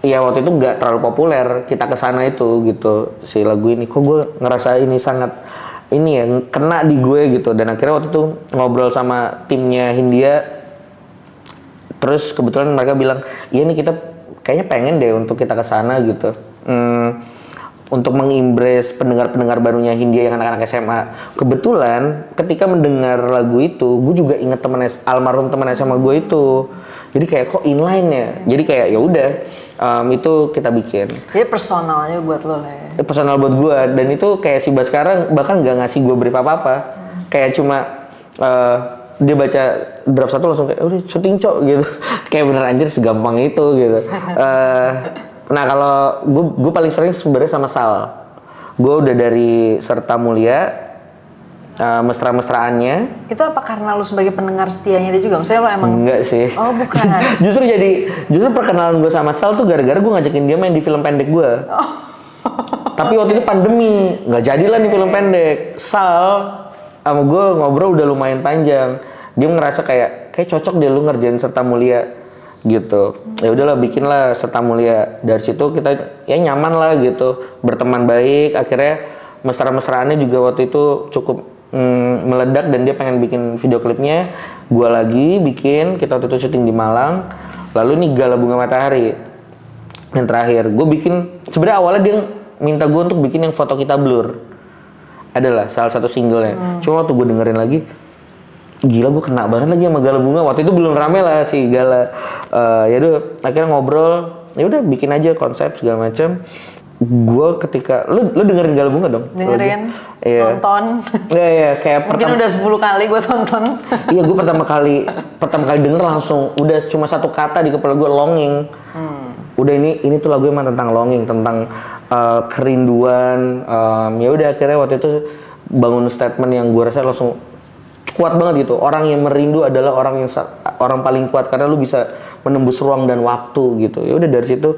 ya waktu itu nggak terlalu populer, Kita Ke Sana itu gitu, si lagu ini kok gue ngerasa ini sangat ini ya kena di gue gitu. Dan akhirnya waktu itu ngobrol sama timnya Hindia, terus kebetulan mereka bilang iya nih kita kayaknya pengen deh untuk Kita Ke Sana gitu. Hmm, untuk mengimpress pendengar-pendengar barunya Hindia yang anak-anak S M A. Kebetulan ketika mendengar lagu itu, gue juga inget temen almarhum temen S M A gue itu. Jadi kayak kok inline ya. Jadi kayak ya udah, um, itu kita bikin. Jadi personalnya buat lo ya. Personal buat gue. Dan itu kayak si Bas sekarang bahkan nggak ngasih gue brief apa-apa. Hmm. Kayak cuma uh, dia baca draft satu langsung kayak udah syuting cok gitu. Kayak bener anjir segampang itu gitu. Uh, Nah kalau gue gue paling sering sebenarnya sama Sal, gue udah dari Serta Mulia, uh, mesra-mesraannya. Itu apa karena lu sebagai pendengar setianya dia juga? Maksudnya lu emang? Enggak sih. Oh bukan. Justru jadi justru perkenalan gue sama Sal tuh gara-gara gue ngajakin dia main di film pendek gue. Oh. Tapi waktu itu pandemi, nggak jadilah di film pendek. Sal sama gue ngobrol udah lumayan panjang. Dia ngerasa kayak kayak cocok deh lu ngerjain Serta Mulia. Gitu ya udahlah bikinlah Serta Mulia. Dari situ kita ya nyaman lah gitu, berteman baik, akhirnya mesra-mesraannya juga waktu itu cukup mm, meledak dan dia pengen bikin video klipnya, gua lagi bikin, kita waktu itu syuting di Malang. Lalu nih Gala Bunga Matahari yang terakhir gue bikin, sebenarnya awalnya dia minta gue untuk bikin yang Foto Kita Blur, adalah salah satu singlenya. hmm. Cuma waktu gue dengerin lagi, gila gue kena banget lagi sama Gala Bunga. Waktu itu belum rame lah si Gala. Uh, ya udah akhirnya ngobrol, ya udah bikin aja konsep segala macam. Gue ketika lu lu dengerin Gala Bunga dong? Dengerin. Yeah. Nonton. Iya yeah, iya yeah, kayak mungkin udah sepuluh kali gue tonton. Iya yeah, gue pertama kali pertama kali denger langsung udah cuma satu kata di kepala gue, longing. Hmm. Udah ini ini tuh lagu emang tentang longing, tentang uh, kerinduan. Um, ya udah akhirnya waktu itu bangun statement yang gue rasa langsung kuat banget gitu. Orang yang merindu adalah orang yang orang paling kuat karena lu bisa menembus ruang dan waktu gitu. Ya udah dari situ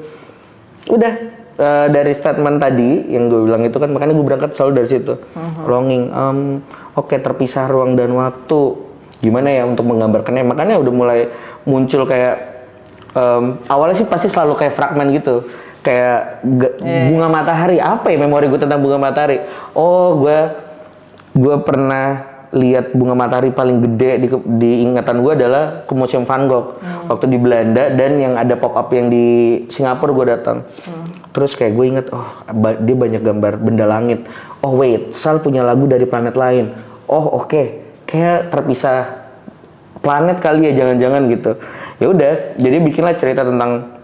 udah uh, dari statement tadi yang gue bilang itu kan, makanya gue berangkat selalu dari situ. Uh-huh. Longing, um, oke okay, terpisah ruang dan waktu. Gimana ya untuk menggambarkannya? Makanya udah mulai muncul kayak um, awalnya sih pasti selalu kayak fragmen gitu. Kayak yeah. Bunga Matahari, apa ya memori gue tentang Bunga Matahari? Oh, gue gue pernah lihat bunga matahari paling gede di, di ingatan gue adalah ke Museum Van Gogh. Hmm. Waktu di Belanda dan yang ada pop up yang di Singapura gue datang. Hmm. Terus kayak gue inget, oh ba- dia banyak gambar benda langit. Oh wait, Sal punya lagu dari planet lain. Oh oke, okay. Kayak terpisah planet kali ya, jangan-jangan gitu. Ya udah, jadi bikinlah cerita tentang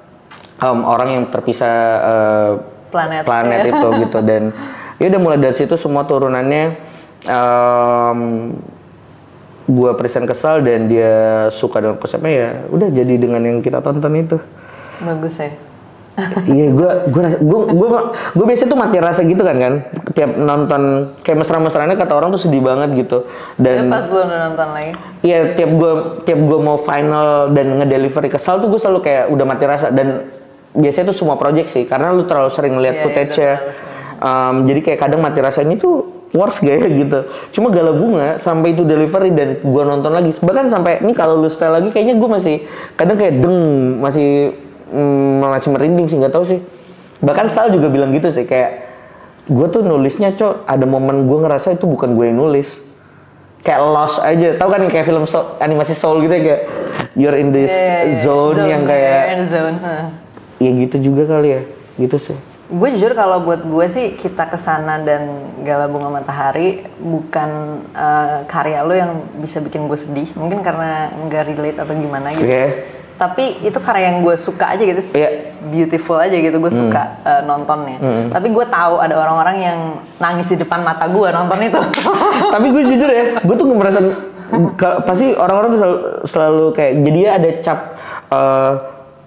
um, orang yang terpisah uh, planet, planet ya. Itu gitu. Dan ya udah mulai dari situ semua turunannya. Um, gua present kesal dan dia suka dengan konsepnya, ya udah jadi dengan yang kita tonton itu bagus ya. Iya gua gua gua gua gua biasanya tuh mati rasa gitu kan kan tiap nonton kayak mesra-mesraannya kata orang tuh sedih banget gitu. Dan ya, pas gua nonton lagi iya tiap gua tiap gua mau final dan ngedelivery kesal tuh gua selalu kayak udah mati rasa. Dan biasanya tuh semua project sih karena lu terlalu sering lihat yeah, footage-nya. Um, jadi kayak kadang mati rasanya tuh worse gaya gitu. Cuma Gala Bunga sampai itu delivery dan gua nonton lagi. Bahkan sampai ini kalau lu setel lagi kayaknya gua masih kadang kayak deng masih mm, masih merinding sih, nggak tahu sih. Bahkan Sal juga bilang gitu sih, kayak gua tuh nulisnya Cok, ada momen gua ngerasa itu bukan gue yang nulis. Kayak lost aja. Tahu kan kayak film so, animasi Soul gitu ya, kayak you're in this yeah, zone, zone yang kayak zone. Huh. Ya gitu juga kali ya. Gitu sih. Gue jujur kalau buat gue sih Kita Ke Sana dan Gala Bunga Matahari bukan uh, karya lo yang bisa bikin gue sedih, mungkin karena nggak relate atau gimana gitu. Okay. Tapi itu karya yang gue suka aja gitu, yeah. beautiful aja gitu, gue mm. suka uh, nontonnya. Mm. Tapi gue tahu ada orang-orang yang nangis di depan mata gue nonton itu. Tapi gue jujur ya, gue tuh merasa pasti orang-orang tuh selalu, selalu kayak jadi ada cap. Uh,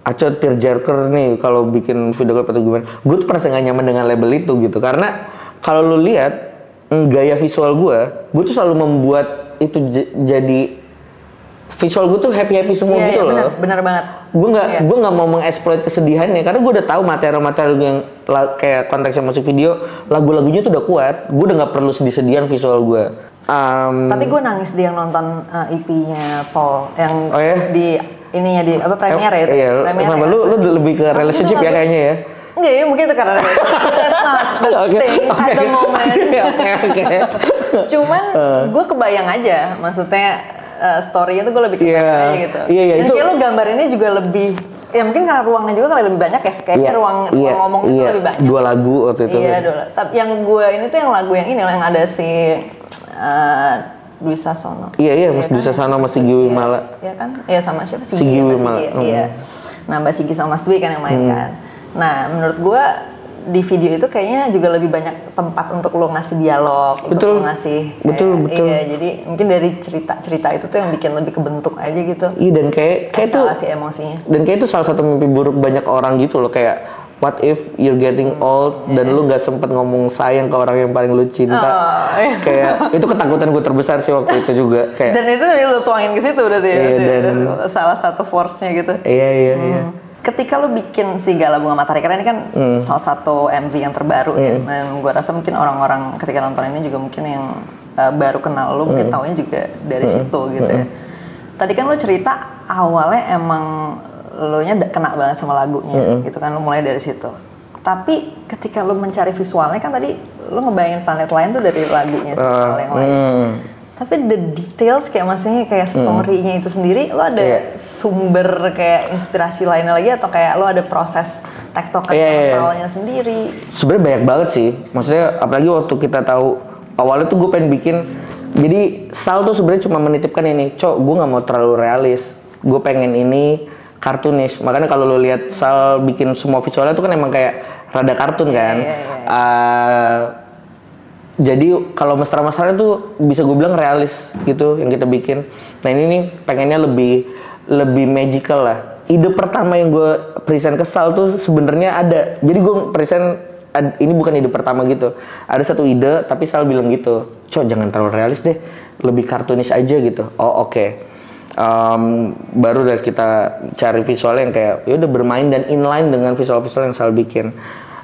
Aco Tirjerker nih kalau bikin video klip atau gimana, gue tuh perasa gak nyaman dengan label itu gitu. Karena kalau lu lihat gaya visual gue, gue tuh selalu membuat itu j- jadi visual gue tuh happy-happy semua yeah, gitu yeah, loh. Bener, bener banget. Gue nggak yeah. gue nggak mau mengeksploit kesedihannya karena gue udah tahu material-material yang la- kayak konteksnya musik video, lagu-lagunya tuh udah kuat. Gue udah nggak perlu sedih-sedihan visual gue. Um, Tapi gue nangis di yang nonton uh, E P-nya Paul yang oh yeah? di ininya di apa premier ya itu? Iya, premier ya. Lu lu lebih ke relationship ya kayaknya ya? Enggak ya, mungkin itu karena that's not the okay, thing okay, at the moment. Okay, okay, okay. Cuman uh. gue kebayang aja, maksudnya uh, story-nya tuh gue lebih kebayang yeah. aja gitu. Iya, yeah, yeah, dan itu, kayak lu gambarinnya juga lebih, ya mungkin karena ruangnya juga kali lebih banyak ya, kayaknya yeah, ruang, yeah, ruang ngomong yeah. itu lebih banyak. Dua lagu waktu itu. Iya, yeah, dua lagu. Tapi yang gue ini tuh yang lagu yang ini, yang ada si... Uh, Louis Sasono. Iya iya, Mas Louis kan? Sasono sama Sigi Wimala. Iya kan? Iya sama siapa Sigi? Sigi Wimala. Iya. Nah, Mbak Sigi sama Mas Dwi kan yang main hmm. kan. Nah, menurut gua di video itu kayaknya juga lebih banyak tempat untuk lo ngasih dialog, betul, untuk lo ngasih betul, kayak, betul. Iya, jadi mungkin dari cerita-cerita itu tuh yang bikin lebih kebentuk aja gitu. Iya, dan kayak kayak eskalasi tuh, emosinya. Dan kayak itu salah satu mimpi buruk banyak orang gitu loh, kayak what if you're getting old yeah. dan lu nggak sempet ngomong sayang ke orang yang paling lu cinta, oh, iya. kayak itu ketakutan gue terbesar sih waktu itu juga. Kayak, dan itu lu tuangin ke situ berarti iya, ya, dan, salah satu force-nya gitu. Iya iya. Hmm. iya. Ketika lu bikin si Gala Bunga Matahari karena ini kan hmm. salah satu M V yang terbaru, hmm. ya. dan gue rasa mungkin orang-orang ketika nonton ini juga mungkin yang uh, baru kenal lu hmm. mungkin taunya juga dari hmm. situ gitu. Hmm. ya. Tadi kan lu cerita awalnya emang lo nya kena banget sama lagunya, mm-hmm. gitu kan, lo mulai dari situ. Tapi ketika lo mencari visualnya kan tadi lo ngebayangin planet lain tuh dari lagunya, visual uh, yang lain. Mm. Tapi the details kayak maksudnya kayak story-nya mm. itu sendiri, lo ada yeah. sumber kayak inspirasi lainnya lagi atau kayak lo ada proses tektokan yeah, masalahnya yeah. sendiri? Sebenarnya banyak banget sih. Maksudnya apalagi waktu kita tahu awalnya tuh gue pengen bikin. Jadi Sal tuh sebenarnya cuma menitipkan ini, Cok, gue nggak mau terlalu realis. Gue pengen ini kartunis, makanya kalau lo lihat Sal bikin semua visualnya tuh kan emang kayak rada kartun kan. Yeah, yeah, yeah. Uh, jadi kalau mesra-mesra tuh bisa gue bilang realis gitu yang kita bikin. Nah ini nih pengennya lebih lebih magical lah. Ide pertama yang gue present ke Sal tuh sebenarnya ada. Jadi gue present ad, ini bukan ide pertama gitu. Ada satu ide tapi Sal bilang gitu, Cok jangan terlalu realis deh, lebih kartunis aja gitu. Oh oke. Okay. Um, baru dari kita cari visual yang kayak ya udah bermain dan inline dengan visual-visual yang Sal bikin.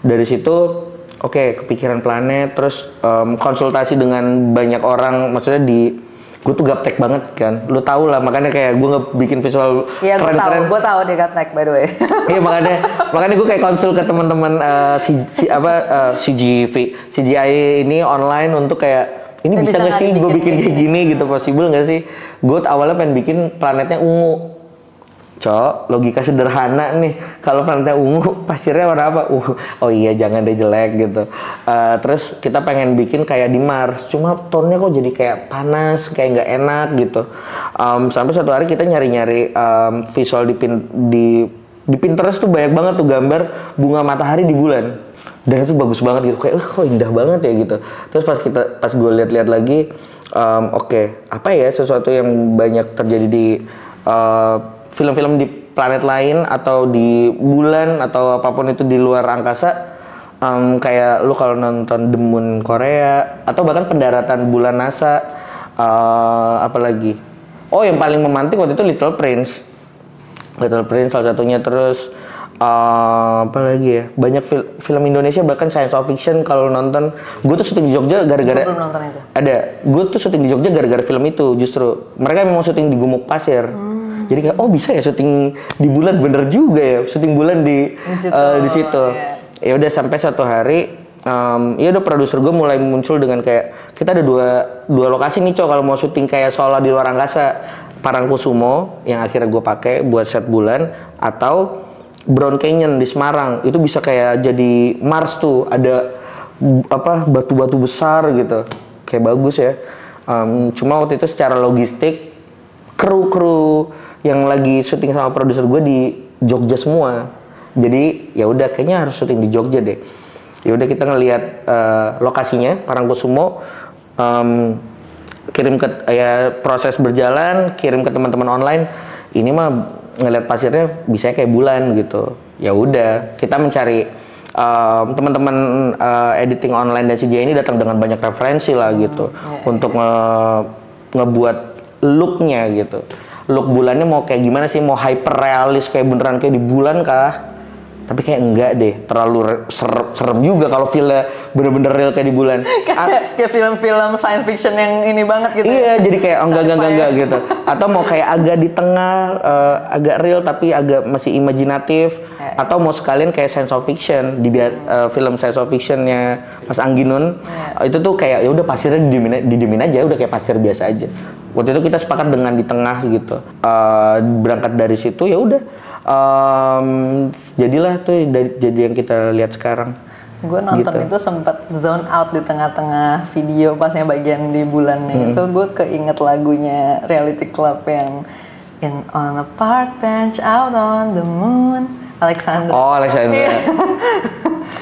Dari situ oke okay, kepikiran planet, terus um, konsultasi dengan banyak orang, maksudnya di gue tuh gaptek banget kan, lu tau lah, makanya kayak gue nggak bikin visual ya, keren-keren. Iya gue tau, gue tau dia gaptek by the way. Iya makanya makanya gue kayak konsul ke teman-teman uh, si, si, apa uh, C G V, C G I ini online untuk kayak ini dan bisa nggak sih gue bikin kayak gini gitu, possible nggak sih? Gue awalnya pengen bikin planetnya ungu, Cok. Logika sederhana nih, kalau planetnya ungu, pasirnya warna apa? Uh, oh iya, jangan deh jelek gitu. Uh, terus kita pengen bikin kayak di Mars, cuma tonnya kok jadi kayak panas, kayak nggak enak gitu. Um, sampai satu hari kita nyari-nyari um, visual di, pin, di di Pinterest tuh banyak banget tuh gambar bunga matahari di bulan. Dan itu bagus banget gitu, kayak eh, kok indah banget ya gitu. Terus pas kita pas gue lihat-lihat lagi, um, oke okay, apa ya sesuatu yang banyak terjadi di uh, film-film di planet lain atau di bulan atau apapun itu di luar angkasa, um, kayak lu kalau nonton The Moon Korea atau bahkan pendaratan bulan NASA, uh, apalagi oh yang paling memantik waktu itu Little Prince, Little Prince salah satunya. Terus Uh, apa lagi ya, banyak fil film Indonesia, bahkan science fiction. Kalau nonton, gue tuh syuting di Jogja gara-gara ada, gue tuh syuting di Jogja gara-gara film itu. Justru mereka memang syuting di gumuk pasir, hmm. jadi kayak oh bisa ya syuting di bulan, bener juga ya syuting bulan di di situ. Ya udah sampai suatu hari um, ya udah produser gue mulai muncul dengan kayak kita ada dua dua lokasi nih cow kalau mau syuting, kayak seolah di luar angkasa, Parangkusumo yang akhirnya gue pakai buat set bulan, atau Brown Canyon di Semarang. Itu bisa kayak jadi Mars tuh, ada apa batu-batu besar gitu, kayak bagus ya. Um, cuma waktu itu secara logistik kru-kru yang lagi syuting sama produser gue di Jogja semua, jadi ya udah kayaknya harus syuting di Jogja deh. Ya udah kita ngelihat uh, lokasinya Parangkusumo, um, kirim ke ya proses berjalan, kirim ke teman-teman online. Ini mah ngelihat pasirnya bisa kayak bulan gitu. Ya udah, kita mencari um, teman-teman uh, editing online dan C G I ini datang dengan banyak referensi lah gitu, hmm, yeah, untuk nge ngebuat looknya gitu. Look bulannya mau kayak gimana sih? Mau hyper realis kayak beneran kayak di bulan kah? Tapi kayak enggak deh, terlalu serem, serem juga kalau filmnya bener-bener real kayak di bulan. Kayak ya film-film science fiction yang ini banget gitu. Iya, ya? Jadi kayak enggak enggak enggak, enggak gitu. Atau mau kayak agak di tengah, uh, agak real tapi agak masih imajinatif. Eh, Atau mau sekalian kayak science fiction, di uh, film science fictionnya Mas Angginun. Eh. Uh, itu tuh kayak ya udah pasirnya didimin, didimin aja, udah kayak pasir biasa aja. Waktu itu kita sepakat dengan di tengah gitu. Uh, berangkat dari situ ya udah. Um, jadilah tuh jadi yang kita lihat sekarang. Gue nonton gitu. Itu sempat zone out di tengah-tengah video pasnya bagian di bulannya, hmm. itu gue keinget lagunya Reality Club yang in on a park bench out on the moon, Alexander. Oh, Alexander.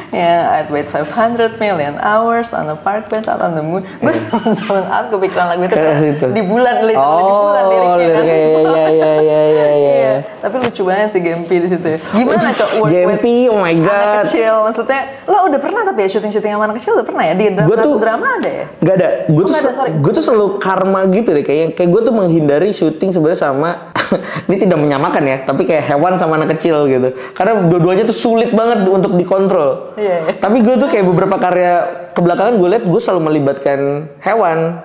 Ya, yeah, I'd wait five hundred million hours on a park bench out on the moon. Gue yeah. zone out, gue pikiran lagu itu di bulan, literally oh, di bulan liriknya kan. Iya, iya, iya, iya, iya. Tapi lucu banget sih Gempi di situ. Gimana cok work Gempi, with oh my God. Anak kecil? Maksudnya, lo udah pernah tapi ya syuting-syuting sama anak kecil udah pernah ya? Di drama, tuh, drama ada ya? Gak ada. Gue oh, tuh, se tuh selalu karma gitu deh kayaknya. Kayak gue tuh menghindari syuting sebenarnya sama, ini tidak menyamakan ya, tapi kayak hewan sama anak kecil gitu. Karena dua-duanya tuh sulit banget untuk dikontrol. Yeah, yeah. Tapi gue tuh kayak beberapa karya kebelakangan gue liat gue selalu melibatkan hewan.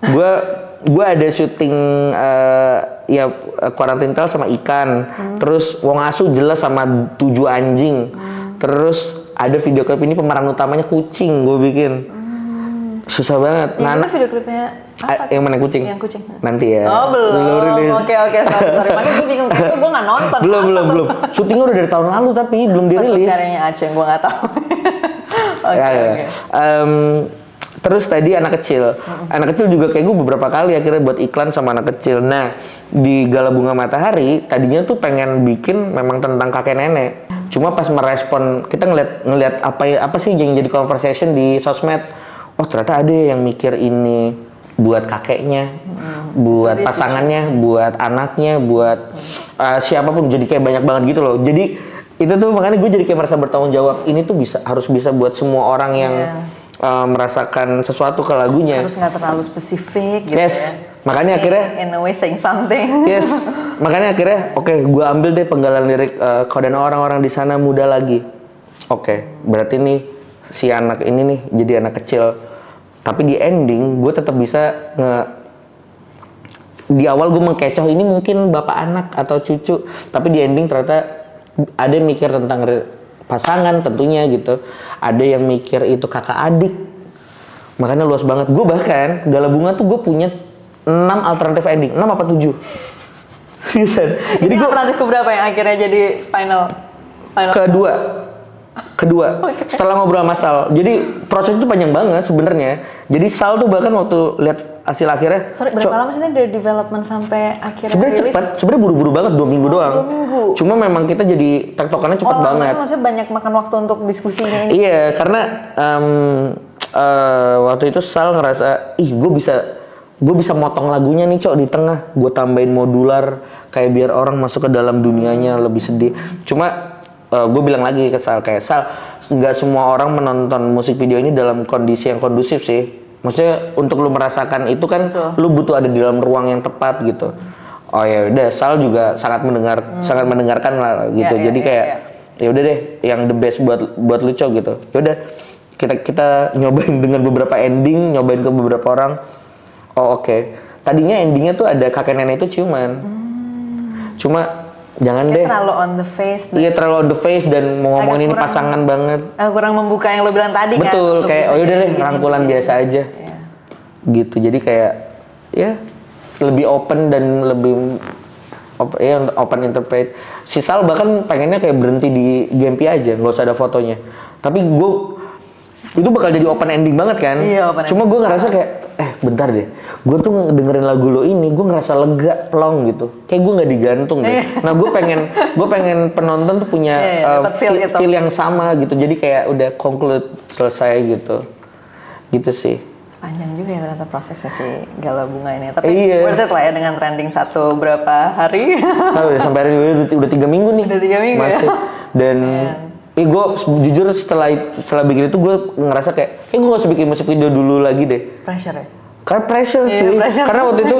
Gue gue ada syuting uh, ya Quarantine Tales sama ikan, hmm. terus Wong Asu jelas sama tujuh anjing, hmm. terus ada video klip ini pemeran utamanya kucing gue bikin, hmm. susah banget. Ya, Nana, video klipnya apa? Yang mana kucing? Yang kucing. Nanti ya. Oh belum. Oke oke. Sorry. Makanya gue bingung. Kayaknya gue nggak nonton. Belum belum belum. Syutingnya udah dari tahun lalu tapi belum dirilis. Karyanya Aceh gue nggak tahu. Oke oke. Terus tadi anak kecil, anak kecil juga kayak gue beberapa kali akhirnya buat iklan sama anak kecil. Nah di Gala Bunga Matahari tadinya tuh pengen bikin memang tentang kakek nenek. Cuma pas merespon kita ngeliat ngeliat apa apa sih yang jadi conversation di sosmed. Oh ternyata ada yang mikir ini buat kakeknya, hmm. buat pasangannya, buat anaknya, buat uh, siapapun. Jadi kayak banyak banget gitu loh. Jadi itu tuh makanya gue jadi kayak merasa bertanggung jawab. Ini tuh bisa harus bisa buat semua orang yang yeah. uh, merasakan sesuatu ke lagunya. Harus nggak terlalu spesifik gitu yes. ya. Makanya in, akhirnya in a way saying something. Yes. Makanya akhirnya oke okay, gue ambil deh penggalan lirik uh, kau dan orang-orang di sana muda lagi. Oke, okay, berarti nih si anak ini nih jadi anak kecil. Tapi di ending, gue tetap bisa nge... Di awal gue mengkecoh ini mungkin bapak anak atau cucu. Tapi di ending ternyata ada yang mikir tentang pasangan tentunya gitu. Ada yang mikir itu kakak adik. Makanya luas banget. Gue bahkan, Gala Bunga tuh gue punya enam alternatif ending. enam apa tujuh? Seriusan. Jadi gue alternatif keberapa yang akhirnya jadi final? final kedua. Kedua, okay. Setelah ngobrol sama Sal, jadi proses itu panjang banget sebenarnya. Jadi Sal tuh bahkan waktu lihat hasil akhirnya, sorry, berapa lama sih dari development sampai akhirnya sebenarnya cepat, sebenarnya buru-buru banget, dua minggu oh, doang. Dua minggu. Cuma memang kita jadi tektokannya cepat oh, banget. Maksudnya banyak makan waktu untuk diskusinya ini. Iya, karena um, uh, waktu itu Sal ngerasa, ih gue bisa, gue bisa motong lagunya nih cok di tengah, gue tambahin modular kayak biar orang masuk ke dalam dunianya lebih sedih. Cuma Uh, gue bilang lagi ke Sal, kayak Sal, nggak semua orang menonton musik video ini dalam kondisi yang kondusif sih. Maksudnya untuk lu merasakan itu kan, betul. Lu butuh ada di dalam ruang yang tepat gitu. Oh ya udah, Sal juga sangat mendengar, hmm. sangat mendengarkan lah gitu. Ya, ya, jadi ya, kayak ya. ya udah deh yang the best buat buat lu Cow gitu. Ya udah kita kita nyobain dengan beberapa ending, nyobain ke beberapa orang. Oh oke. Okay. Tadinya endingnya tuh ada kakek nenek itu ciuman. Hmm. Cuma jangan kayak deh. Terlalu on the face. Iya terlalu on the face dan mau ngomongin ini pasangan banget. Kurang membuka yang lo bilang tadi. Betul, kan? Betul kayak oh udah deh rangkulan gini, biasa gini. Aja. Ya. Gitu jadi kayak ya lebih open dan lebih open, ya, open interpret. Si Sal bahkan pengennya kayak berhenti di G M P aja, nggak usah ada fotonya. Tapi gue itu bakal jadi open ending banget kan. Iya, open cuma gue ngerasa kayak eh bentar deh, gue tuh dengerin lagu lo ini, gue ngerasa lega, plong gitu. Kayak gue nggak digantung deh. Nah gue pengen, gue pengen penonton tuh punya yeah, yeah, uh, feel, feel, feel yang sama gitu. Jadi kayak udah conclude, selesai gitu, gitu sih. Panjang juga ya ternyata prosesnya si Gala Bunga ini. Tapi iya. Worth it lah ya dengan trending satu berapa hari? Tahu udah sampai hari ini udah, udah tiga minggu nih. Udah tiga minggu. Masih. Dan eh gue jujur setelah setelah bikin itu gue ngerasa kayak eh gue gak usah bikin musik video dulu lagi deh. Pressure ya? Karena pressure yeah, cuy. Pressure. Karena waktu itu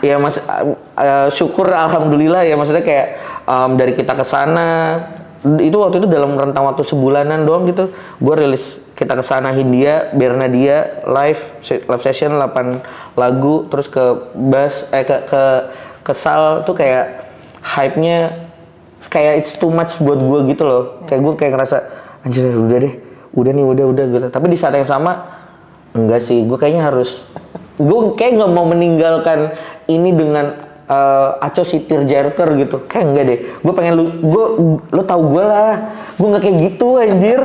ya mas uh, uh, syukur alhamdulillah ya maksudnya kayak um, dari kita ke sana itu waktu itu dalam rentang waktu sebulanan doang gitu. Gue rilis Kita Ke Sana, Hindia, Bernadia, live live session delapan lagu terus ke Bas eh ke ke Kesal tuh kayak hype-nya kayak it's too much buat gue gitu loh. Kayak gue kayak ngerasa anjir udah deh, udah nih udah udah gitu. Tapi di saat yang sama enggak sih, gue kayaknya harus gue kayak nggak mau meninggalkan ini dengan uh, Aco si tearjerker gitu. Kayak enggak deh. Gue pengen lu gue lu tahu gue lah. Gue nggak kayak gitu anjir.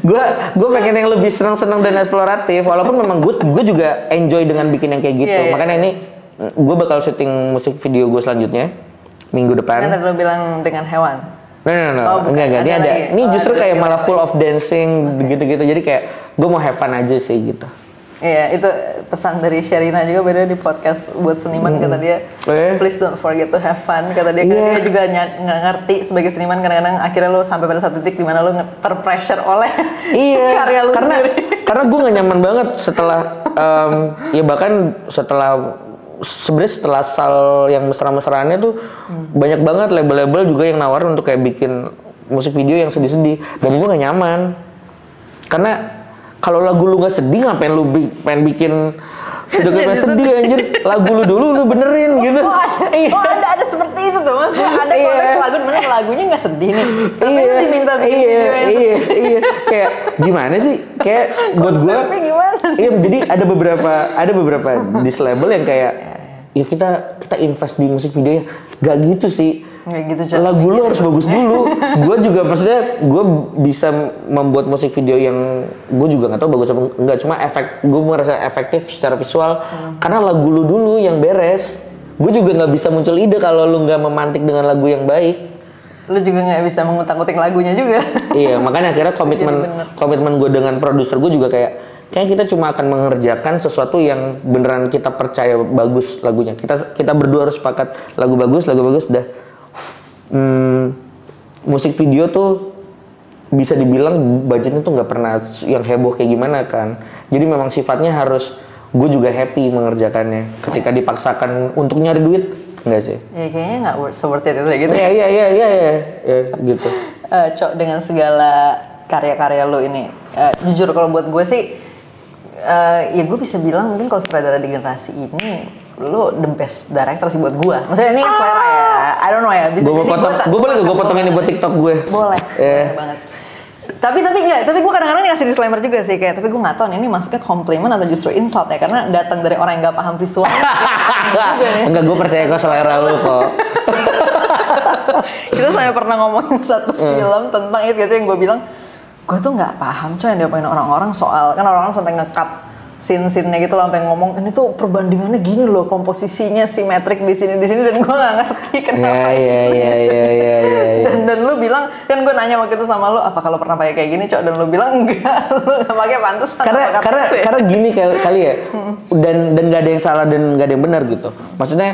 Gue gue pengen yang lebih senang-senang dan eksploratif. Walaupun memang gue gue juga enjoy dengan bikin yang kayak gitu. Yeah, yeah. Makanya ini gue bakal syuting musik video gue selanjutnya minggu depan. Nanti lo bilang dengan hewan. No, no, no. Oh, enggak, enggak. Ini ada. Lagi. Ini oh, justru kayak malah full of dancing gitu-gitu. Okay. Jadi kayak gue mau have fun aja sih gitu. Iya, yeah, itu pesan dari Sherina juga beda di podcast buat seniman mm. kata dia. Okay. Please don't forget to have fun kata dia. Karena yeah. dia juga ngerti sebagai seniman kadang-kadang akhirnya lo sampai pada satu titik di mana lo terpressure oleh yeah. karya lo karena, sendiri. Karena gue gak nyaman banget setelah um, ya bahkan setelah sebenarnya setelah Sal yang mesra-mesraannya tuh hmm. banyak banget label-label juga yang nawarin untuk kayak bikin musik video yang sedih-sedih dan gue gak nyaman karena kalau lagu lu gak sedih ngapain lu bi pengen bikin video kayak sedih anjir lagu lu dulu lu benerin gitu. Oh, oh, oh ada ada seperti itu tuh mas ada konteks lagu bener lagunya gak sedih nih tapi lu diminta bikin video yang iya iya kayak gimana sih kayak buat gue iya jadi ada beberapa ada beberapa dis label yang kayak ya kita kita invest di musik video ya gak gitu sih gitu, lagu lu gitu. Harus bagus dulu. Gue juga maksudnya gue bisa membuat musik video yang gue juga nggak tahu bagus apa enggak cuma efek gue merasa efektif secara visual hmm. karena lagu lu dulu yang beres. Gue juga nggak bisa muncul ide kalau lu nggak memantik dengan lagu yang baik. Lu juga nggak bisa mengutak-utik lagunya juga. Iya makanya akhirnya komitmen komitmen gue dengan produser gue juga kayak kayaknya kita cuma akan mengerjakan sesuatu yang beneran kita percaya bagus lagunya. Kita kita berdua harus sepakat lagu bagus, lagu bagus udah. Hmm, musik video tuh bisa dibilang budgetnya tuh nggak pernah yang heboh kayak gimana kan. Jadi memang sifatnya harus gue juga happy mengerjakannya. Ketika dipaksakan untuk nyari duit enggak sih? Ya kayaknya nggak worth it itu gitu. Iya iya iya iya ya, gitu. Uh, Cok dengan segala karya-karya lo ini, uh, jujur kalau buat gue sih. Uh, ya gue bisa bilang mungkin kalau sutradara di generasi ini lo the best director sih buat gue maksudnya ini ah. selera ya I don't know ya bisa gue potong gue boleh gak gue potongin buat TikTok gue boleh yeah. boleh banget tapi tapi enggak tapi gue kadang-kadang ngasih disclaimer juga sih kayak tapi gue nggak tahu nih ini masuknya komplimen atau justru insult ya karena datang dari orang yang nggak paham visual enggak gue percaya kok selera lo kok. Kita saya pernah ngomongin satu mm. film tentang itu gitu yang gue bilang gue tuh nggak paham coy yang diapain orang-orang soal kan orang-orang sampai ngekat scene-scenenya gitu loh, sampai ngomong ini tuh perbandingannya gini loh komposisinya simetrik di sini di sini dan gue nggak ngerti kenapa yeah, yeah, yeah, yeah, yeah, yeah, yeah. dan dan lu bilang kan gue nanya waktu itu sama lu apa kalau pernah pakai kayak gini coy dan lu bilang enggak lu nggak pakai pantas karena karena ya? Karena gini kali ya dan dan nggak ada yang salah dan nggak ada yang benar gitu maksudnya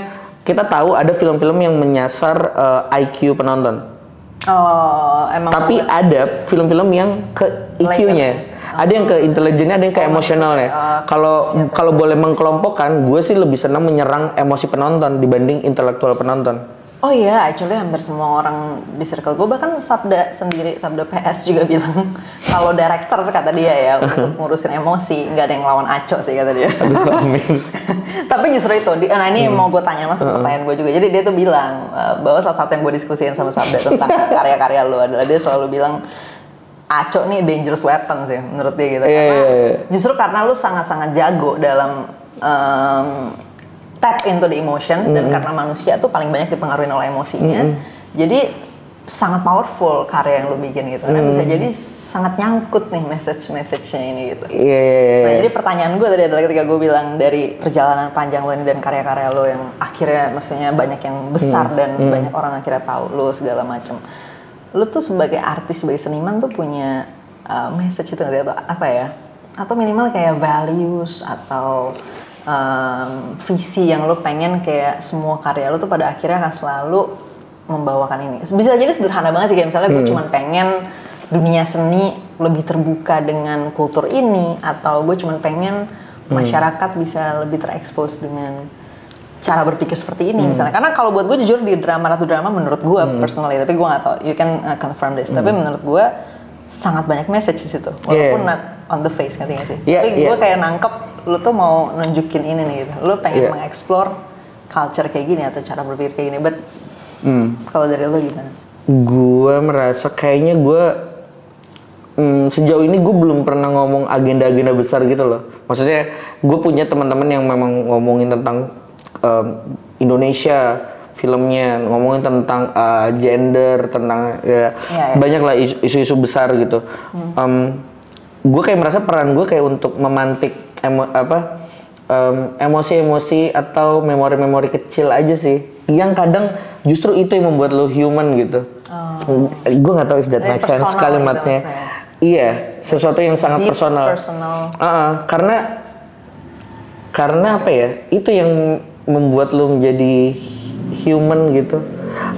kita tahu ada film-film yang menyasar uh, I Q penonton. Oh, emang tapi banget. Ada film-film yang ke I Q-nya, oh. ada yang ke intelijennya, ada yang ke oh, emosionalnya. Kalau oh, kalau boleh mengkelompokkan, gue sih lebih senang menyerang emosi penonton dibanding intelektual penonton. Oh iya, yeah, actually hampir semua orang di circle gue, bahkan Sabda sendiri, Sabda P S juga bilang kalau director kata dia ya untuk ngurusin emosi, nggak ada yang lawan Aco sih kata dia. Aduh, amin. Tapi justru itu, nah ini hmm. mau gue tanya masuk pertanyaan gue juga. Jadi dia tuh bilang uh, bahwa salah satu yang gue diskusiin sama Sabda tentang karya-karya lo adalah dia selalu bilang Aco nih dangerous weapon sih menurut dia gitu. Karena yeah, yeah, yeah. justru karena lo sangat-sangat jago dalam um, tap into the emotion, mm-hmm. dan karena manusia tuh paling banyak dipengaruhi oleh emosinya, mm-hmm. jadi sangat powerful karya yang lo bikin gitu, karena mm-hmm. bisa jadi sangat nyangkut nih message-messagenya ini gitu. Iya. Yeah. Nah, jadi pertanyaan gue tadi adalah ketika gue bilang dari perjalanan panjang lo ini dan karya-karya lo yang akhirnya, maksudnya banyak yang besar mm-hmm. dan mm-hmm. banyak orang akhirnya tahu lo segala macam. Lo tuh sebagai artis, sebagai seniman tuh punya uh, message itu atau apa ya? Atau minimal kayak values atau Um, visi yang lo pengen kayak semua karya lo tuh pada akhirnya akan selalu membawakan ini. Bisa jadi sederhana banget sih, kayak misalnya hmm. gue cuman pengen dunia seni lebih terbuka dengan kultur ini, atau gue cuman pengen masyarakat hmm. bisa lebih terekspos dengan cara berpikir seperti ini hmm. misalnya. Karena kalau buat gue jujur di Drama Ratu Drama menurut gue hmm. personally, tapi gue gak tau, you can uh, confirm this, hmm. tapi menurut gue sangat banyak message di situ, walaupun yeah. not on the face, ngerti gak sih? Yeah, tapi gue yeah. kayak nangkep lu tuh mau nunjukin ini nih gitu, lu pengen yeah. mengeksplor culture kayak gini atau cara berpikir kayak gini, but mm. kalau dari lu gimana? Gue merasa kayaknya gue mm, sejauh ini gue belum pernah ngomong agenda-agenda besar gitu loh. Maksudnya gue punya teman-teman yang memang ngomongin tentang um, Indonesia filmnya, ngomongin tentang uh, gender, tentang ya, yeah, yeah. banyak lah isu-isu besar gitu. Mm. Um, gue kayak merasa peran gue kayak untuk memantik Emo, apa um, emosi-emosi atau memori-memori kecil aja sih, yang kadang justru itu yang membuat lo human gitu. Oh. Gue nggak tahu if that makes sense kalimatnya. Iya, sesuatu yang sangat deep personal. personal. Uh-uh, karena karena apa ya? Itu yang membuat lo menjadi human gitu.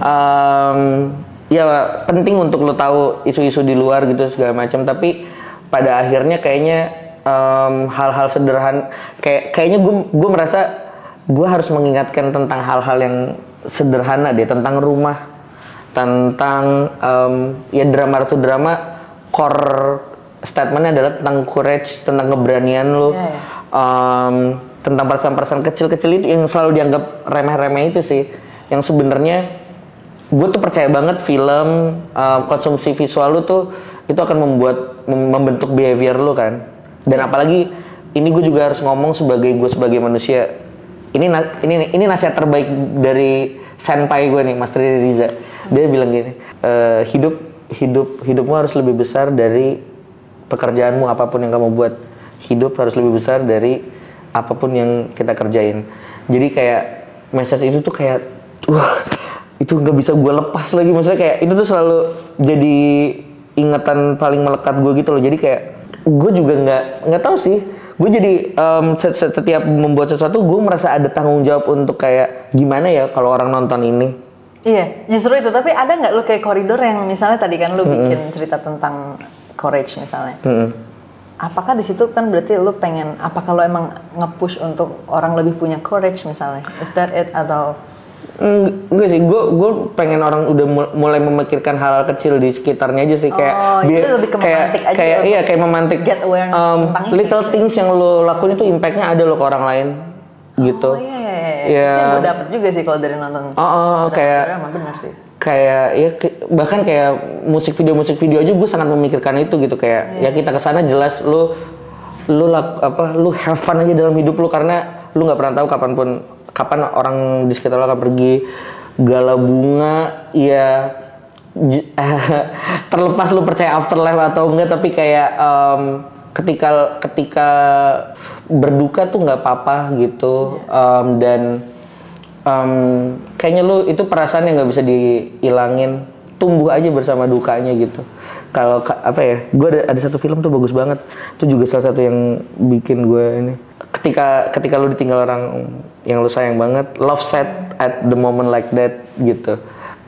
Um, ya penting untuk lo tahu isu-isu di luar gitu segala macam. Tapi pada akhirnya kayaknya Um, hal-hal sederhana kayak kayaknya gue gue merasa gue harus mengingatkan tentang hal-hal yang sederhana deh, tentang rumah, tentang um, ya Drama Ratu Drama core statementnya adalah tentang courage, tentang keberanian lo, yeah, yeah. Um, tentang perasaan-perasaan kecil-kecil itu yang selalu dianggap remeh-remeh itu sih, yang sebenarnya gue tuh percaya banget film uh, konsumsi visual lo tuh itu akan membuat membentuk behavior lo kan. Dan apalagi ini gue juga harus ngomong sebagai gue sebagai manusia. Ini ini ini nasihat terbaik dari senpai gue nih, Mas Riri Riza. Dia bilang gini, e, hidup hidup hidupmu harus lebih besar dari pekerjaanmu, apapun yang kamu buat. Hidup harus lebih besar dari apapun yang kita kerjain. Jadi kayak message itu tuh kayak wah, itu nggak bisa gue lepas lagi, maksudnya kayak itu tuh selalu jadi ingatan paling melekat gue gitu loh. Jadi kayak gue juga nggak nggak tahu sih, gue jadi um, setiap membuat sesuatu gue merasa ada tanggung jawab untuk kayak gimana ya kalau orang nonton ini. Iya, justru itu. Tapi ada nggak lo kayak koridor yang misalnya tadi kan lo mm-hmm. bikin cerita tentang courage misalnya, mm-hmm. apakah di situ kan berarti lo pengen, apakah lo emang nge-push untuk orang lebih punya courage misalnya, is that it atau enggak sih, gue gue pengen orang udah mulai memikirkan hal-hal kecil di sekitarnya aja sih, kayak oh, biar kayak aja kayak iya kayak memantik um, little gitu. Things yang lo lakuin itu impactnya ada lo ke orang lain gitu. Oh iya, iya. Yeah. Itu yang gue dapet juga sih kalau dari nonton. Oh, oh kayak drama, benar sih. Kayak ya bahkan kayak musik video musik video aja gue sangat memikirkan itu gitu, kayak yeah. ya Kita Ke Sana jelas lo lo laku, apa lo have fun aja dalam hidup lo, karena lo nggak pernah tahu kapanpun kapan orang di sekitar lo akan pergi. Gala Bunga ya j- terlepas lo percaya afterlife atau enggak, tapi kayak um, ketika ketika berduka tuh nggak apa-apa gitu, um, dan um, kayaknya lo itu perasaan yang nggak bisa dihilangin, tumbuh aja bersama dukanya gitu. Kalau apa ya, gue ada, ada satu film tuh bagus banget, itu juga salah satu yang bikin gue ini, ketika ketika lo ditinggal orang yang lo sayang banget, love set at the moment like that gitu.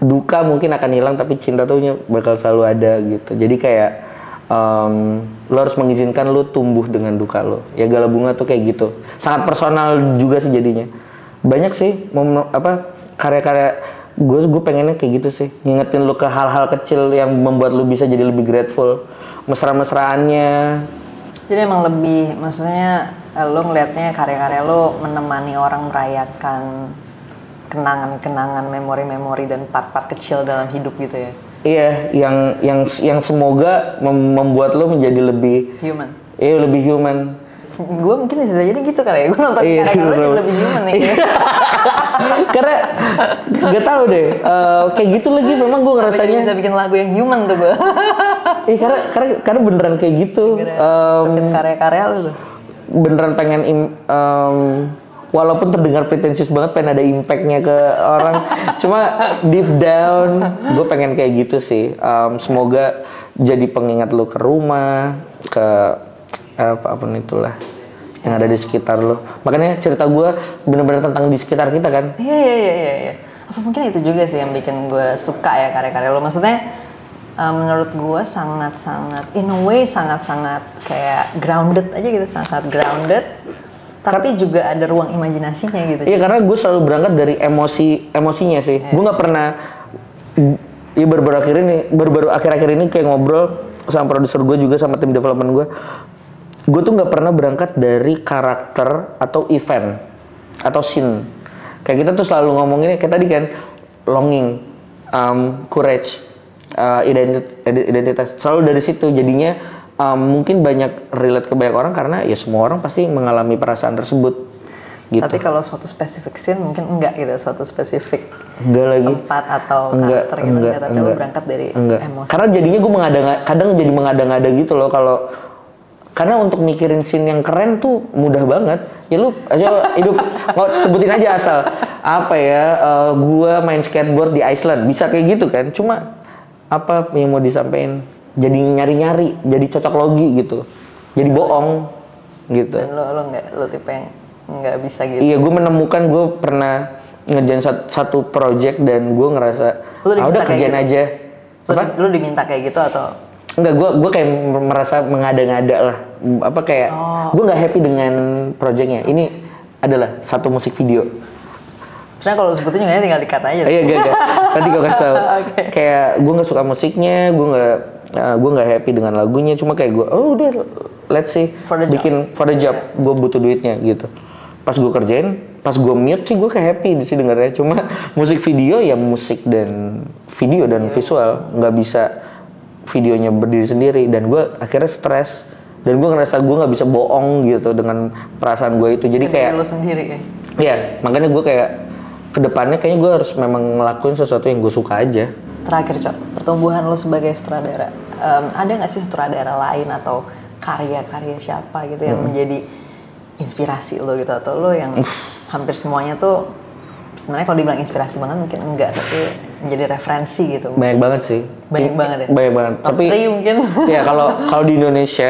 Duka mungkin akan hilang tapi cinta tuh bakal selalu ada gitu. Jadi kayak um, lo harus mengizinkan lo tumbuh dengan duka lo. Ya Gala Bunga tuh kayak gitu. Sangat personal juga sih jadinya. Banyak sih mem- apa karya-karya gue gue pengennya kayak gitu sih, ngingetin lu ke hal-hal kecil yang membuat lu bisa jadi lebih grateful, mesra-mesraannya. Jadi emang lebih, maksudnya lu ngelihatnya karya-karya lu menemani orang merayakan kenangan-kenangan, memori-memori dan part-part kecil dalam hidup gitu ya. Iya, yang yang yang semoga mem- membuat lu menjadi lebih human. Iya, lebih human. Gue mungkin bisa jadi gitu kali ya, gue nonton iya, karya lu jadi lebih human nih. Iya. Karena gak tau deh, uh, kayak gitu lagi memang gue ngerasanya bisa bikin lagu yang human tuh gue. Iya, karena, karena karena beneran kayak gitu. Um, karya-karya lu tuh beneran pengen im, um, walaupun terdengar pretensius banget, pengen ada impactnya ke orang. Cuma deep down gue pengen kayak gitu sih. Um, semoga jadi pengingat lu ke rumah, ke apapun itulah yang ada di sekitar lo. Makanya cerita gue bener-bener tentang di sekitar kita kan. Iya iya iya iya. Apa mungkin itu juga sih yang bikin gue suka ya karya-karya lo. Maksudnya uh, menurut gue sangat-sangat in a way sangat-sangat kayak grounded aja gitu, sangat-sangat grounded. Tapi Kar- juga ada ruang imajinasinya gitu. Iya, karena gue selalu berangkat dari emosi emosinya sih. Yeah. Gue nggak pernah. Iya baru-baru akhir ini, baru-baru akhir-akhir ini kayak ngobrol sama produser gue juga sama tim development gue. Gue tuh nggak pernah berangkat dari karakter atau event atau scene. Kayak kita tuh selalu ngomonginnya kayak tadi kan, longing, um, courage, uh, identitas. Selalu dari situ jadinya um, mungkin banyak relate ke banyak orang karena ya semua orang pasti mengalami perasaan tersebut. Gitu. Tapi kalau suatu spesifik scene mungkin enggak gitu, suatu spesifik tempat atau enggak, karakter gitu enggak, enggak, tapi enggak. Lo berangkat dari enggak. Emosi. Karena jadinya gue kadang jadi mengada-ngada gitu loh kalau. Karena untuk mikirin scene yang keren tuh mudah banget. Ya lu aja hidup, mau sebutin aja asal apa ya, uh, gua main skateboard di Iceland, bisa kayak gitu kan. Cuma apa yang mau disampaikan, jadi nyari-nyari, jadi cocok logi gitu, jadi bohong gitu. Dan lu lu nggak, lu tipe yang nggak bisa gitu. Iya, gue menemukan gue pernah ngerjain satu project dan gue ngerasa ah udah kerjain gitu aja. Lu, apa? Lu diminta kayak gitu atau? Enggak, gue gue kayak merasa mengada-ngada lah, apa kayak oh. Gue nggak happy dengan projectnya. Ini adalah satu musik video. Karena kalau sebutin juga tinggal dikat aja. Iya, enggak, enggak. Nanti gue kasih tahu. Okay. Kayak gue nggak suka musiknya, gue nggak uh, gue nggak happy dengan lagunya. Cuma kayak gue, oh udah, let's see, bikin job. For the job. Yeah. Gue butuh duitnya gitu. Pas gue kerjain, pas gue mute sih gue kayak happy di sini dengarnya. Cuma musik video ya musik dan video dan yeah. Visual nggak bisa. Videonya berdiri sendiri dan gue akhirnya stres dan gue ngerasa gue nggak bisa bohong gitu dengan perasaan gue itu, jadi kayak lo sendiri ya. Iya, makanya gue kayak kedepannya kayaknya gue harus memang ngelakuin sesuatu yang gue suka aja. Terakhir Cok, pertumbuhan lo sebagai sutradara, um, ada nggak sih sutradara lain atau karya-karya siapa gitu yang hmm. menjadi inspirasi lo gitu, atau lo yang hampir semuanya tuh sebenarnya kalau dibilang inspirasi banget mungkin enggak, tapi menjadi referensi gitu. Banyak banget sih. Banyak I, banget ya. Banyak banget. Top tapi mungkin. Ya kalau kalau di Indonesia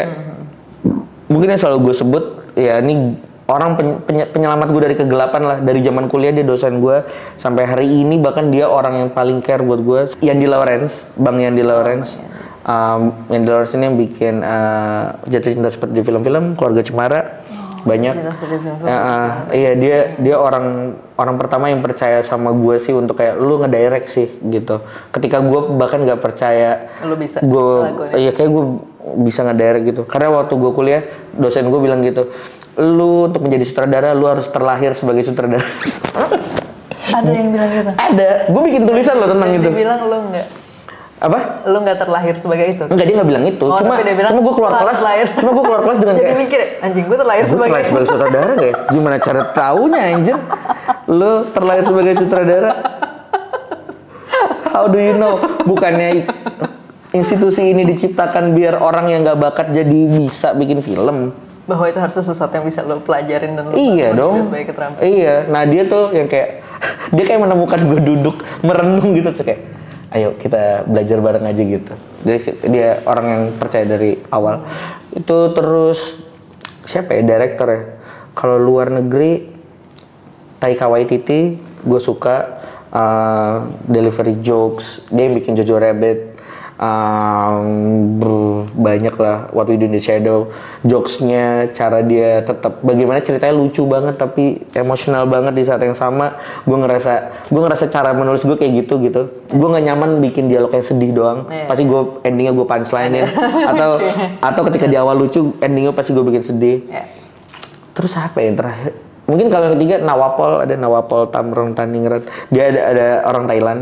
mungkin yang selalu gue sebut ya ini orang peny, peny, penyelamat gue dari kegelapan lah, dari zaman kuliah dia dosen gue sampai hari ini, bahkan dia orang yang paling care buat gue. Yandy Laurens, Bang Yandy Laurens. Oh, um, Yandy Laurens ini yang bikin uh, Jatuh Cinta Seperti di Film-Film, Keluarga Cemara. Oh. Banyak ya, uh, iya dia dia orang orang pertama yang percaya sama gue sih untuk kayak lu ngedirect sih gitu, ketika gue bahkan nggak percaya lu bisa gue iya kayak gue bisa ngedirect gitu. Karena waktu gue kuliah dosen gue bilang gitu, lu untuk menjadi sutradara lu harus terlahir sebagai sutradara. Ada yang bilang gitu? Ada, gue bikin tulisan lo tentang itu. Bilang lu nggak apa? Lu nggak terlahir sebagai itu? Enggak, dia nggak bilang itu. Oh, cuma bilang, cuma gue keluar kelas, lahir. cuma gue keluar kelas dengan jadi kayak, mikir, anjing gue terlahir gua sebagai sebagai sutradara deh. Gimana cara taunya anjir? Lu terlahir sebagai sutradara? How do you know? Bukannya institusi ini diciptakan biar orang yang nggak bakat jadi bisa bikin film? Bahwa itu harusnya sesuatu yang bisa lo pelajarin dan lo iya dong. Sebagai keterampilan. Iya. Nah dia tuh yang kayak dia kayak menemukan gue duduk merenung gitu tuh kayak. Ayo kita belajar bareng aja gitu. Jadi dia orang yang percaya dari awal. Itu terus siapa ya direktor ya? Kalau luar negeri Taika Waititi, gue suka uh, delivery jokes. Dia yang bikin Jojo Rabbit, Um, banyak lah What We Do in the Shadow, jokesnya, cara dia tetap bagaimana ceritanya lucu banget tapi emosional banget di saat yang sama. Gue ngerasa gue ngerasa cara menulis gue kayak gitu gitu. Gue nggak nyaman bikin dialog yang sedih doang. Yeah. Pasti gue endingnya gue punchline-in atau atau ketika di awal lucu endingnya pasti gue bikin sedih. Yeah. Terus apa yang terakhir? Mungkin kalau yang ketiga Nawapol, ada Nawapol Tamrong Taningrat. Dia ada ada orang Thailand.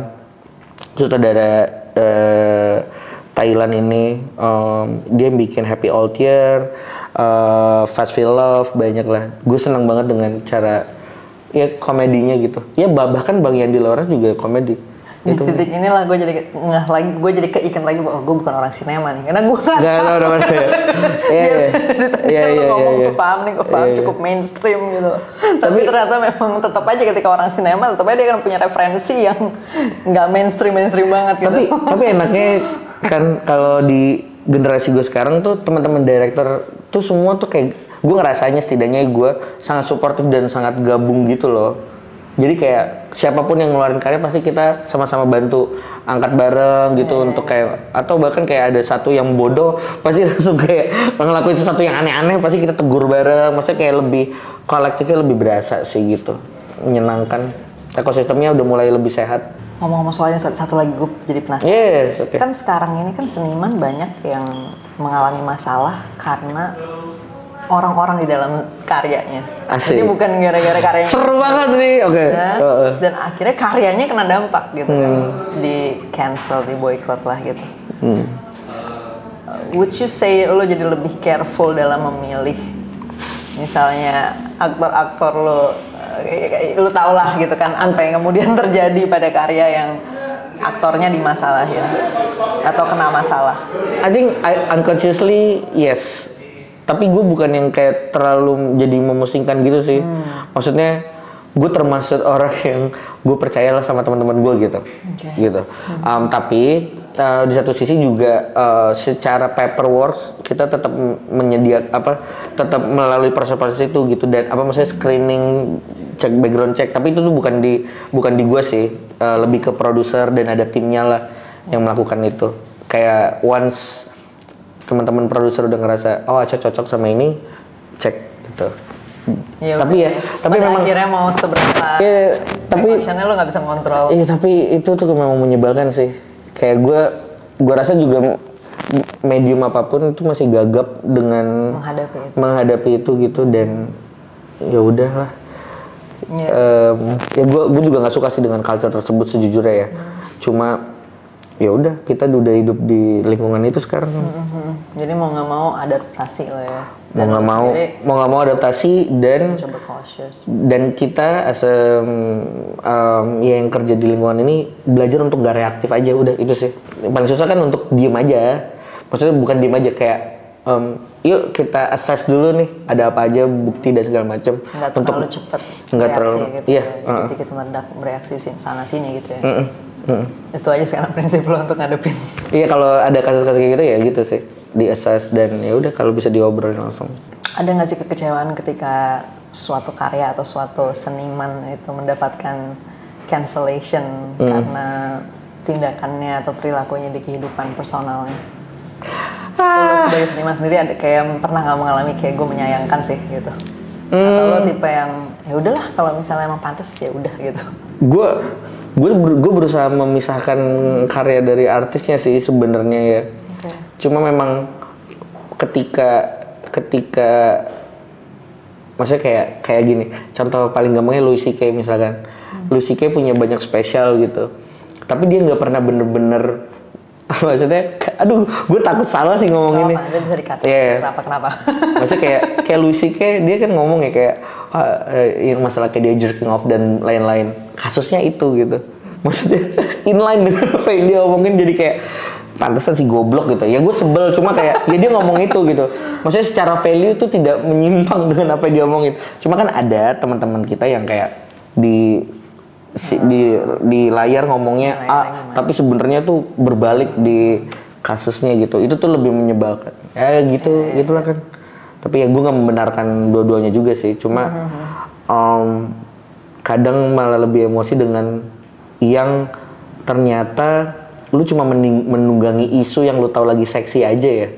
Sutradara Uh, Thailand ini, um, dia bikin Happy Old Year, uh, Fast Feel Love, banyak lah. Gue senang banget dengan cara ya komedinya gitu. Ya bahkan Bang Yandy Laurens juga komedi. Di gitu. Titik inilah gue jadi ngeh lagi, gue jadi keikan lagi bahwa oh, gue bukan orang sinema nih, karena gue nggak tahu. Iya iya iya. Ngomong gue paham nih, gue paham yeah, cukup mainstream gitu. Tapi, tapi ternyata memang tetap aja ketika orang sinema, tetap aja dia kan punya referensi yang nggak mainstream mainstream banget gitu. Tapi tapi enaknya kan kalau di generasi gue sekarang tuh teman-teman director tuh semua tuh kayak gue ngerasanya setidaknya gue sangat supportive dan sangat gabung gitu loh. Jadi kayak siapapun yang ngeluarin karya pasti kita sama-sama bantu angkat bareng gitu yeah. Untuk kayak atau bahkan kayak ada satu yang bodoh pasti langsung kayak ngelakuin sesuatu yang aneh-aneh pasti kita tegur bareng. Maksudnya kayak lebih kolektifnya lebih berasa sih gitu, menyenangkan. Ekosistemnya udah mulai lebih sehat. Ngomong-ngomong soalnya satu lagi gue jadi penasaran. Yes, okay. Kan sekarang ini kan seniman banyak yang mengalami masalah karena orang-orang di dalam karyanya. Asik. Jadi bukan gara-gara karyanya. Seru banget nih, oke. Okay. Nah, uh, uh. Dan akhirnya karyanya kena dampak gitu hmm. kan, di cancel, di boycott lah gitu. Hmm. Would you say lo jadi lebih careful dalam memilih, misalnya aktor-aktor lo, lo tau lah gitu kan apa yang kemudian terjadi pada karya yang aktornya dimasalahin atau kena masalah? I think I, unconsciously yes. Tapi gue bukan yang kayak terlalu jadi memusingkan gitu sih. Hmm. Maksudnya gue termasuk orang yang gue percayalah sama teman-teman gue gitu, okay. gitu. Hmm. Um, tapi uh, di satu sisi juga uh, secara paperwork kita tetap menyediakan apa, tetap melalui proses-proses itu gitu dan apa maksudnya screening, cek background check. Tapi itu tuh bukan di bukan di gue sih, uh, lebih ke produser dan ada timnya lah yang melakukan itu. Kayak once teman-teman produser udah ngerasa oh Aca cocok sama ini, cek gitu. Ya, tapi ya, ya. tapi pada memang akhirnya mau seberapa. Iya, tapi lo nggak bisa kontrol. Iya, tapi itu tuh memang menyebalkan sih. Kayak gue, gue rasa juga medium apapun itu masih gagap dengan menghadapi itu, menghadapi itu gitu dan ya udahlah. Ya, um, ya gue, gue juga nggak suka sih dengan culture tersebut sejujurnya ya. Hmm. Cuma ya udah kita udah hidup di lingkungan itu sekarang. Mm-hmm. Jadi mau nggak mau adaptasi lah ya. Dan mau nggak mau, mau nggak mau adaptasi dan dan kita as a, um, ya yang kerja di lingkungan ini belajar untuk nggak reaktif aja udah itu sih. Paling susah kan untuk diem aja. Maksudnya bukan diem aja kayak um, yuk kita assess dulu nih ada apa aja bukti dan segala macam. Nggak terlalu cepet. Nggak terlalu. Gitu iya. Ya. Dikit-dikit uh-uh. meledak bereaksi sana sini gitu ya. Mm-mm. Hmm. Itu aja sekarang prinsip lo untuk ngadepin. Iya kalau ada kasus-kasus kayak gitu ya gitu sih di assess dan ya udah kalau bisa diobrol langsung. Ada nggak sih kekecewaan ketika suatu karya atau suatu seniman itu mendapatkan cancellation hmm. karena tindakannya atau perilakunya di kehidupan personalnya? Ah. Lo sebagai seniman sendiri ada kayak pernah nggak mengalami kayak gue menyayangkan sih gitu? Hmm. Atau lo tipe yang ya udahlah kalau misalnya emang pantas ya udah gitu? Gue gue gue berusaha memisahkan karya dari artisnya sih sebenarnya ya. Okay. Cuma memang ketika ketika maksudnya kayak kayak gini contoh paling gampangnya Louis C K misalkan. Hmm. Louis C K punya banyak spesial gitu tapi dia nggak pernah bener-bener maksudnya aduh gue takut salah sih ngomong ini. Dia bisa dikatakan yeah. kenapa kenapa maksudnya kayak kayak Louis C K dia kan ngomong ya kayak ah, eh, masalah kayak dia jerking off dan lain-lain kasusnya itu gitu maksudnya inline dengan apa yang dia ngomongin jadi kayak pantesan si goblok gitu ya gue sebel cuma kayak ya dia ngomong itu gitu maksudnya secara value tuh tidak menyimpang dengan apa yang dia ngomongin cuma kan ada teman-teman kita yang kayak di Si, di di layar ngomongnya A, ah, tapi sebenarnya tuh berbalik di kasusnya gitu. Itu tuh lebih menyebalkan. Ya gitu, e. gitulah kan. Tapi ya gue nggak membenarkan dua-duanya juga sih. Cuma mm-hmm. um, kadang malah lebih emosi dengan yang ternyata lu cuma mening- menunggangi isu yang lu tahu lagi seksi aja ya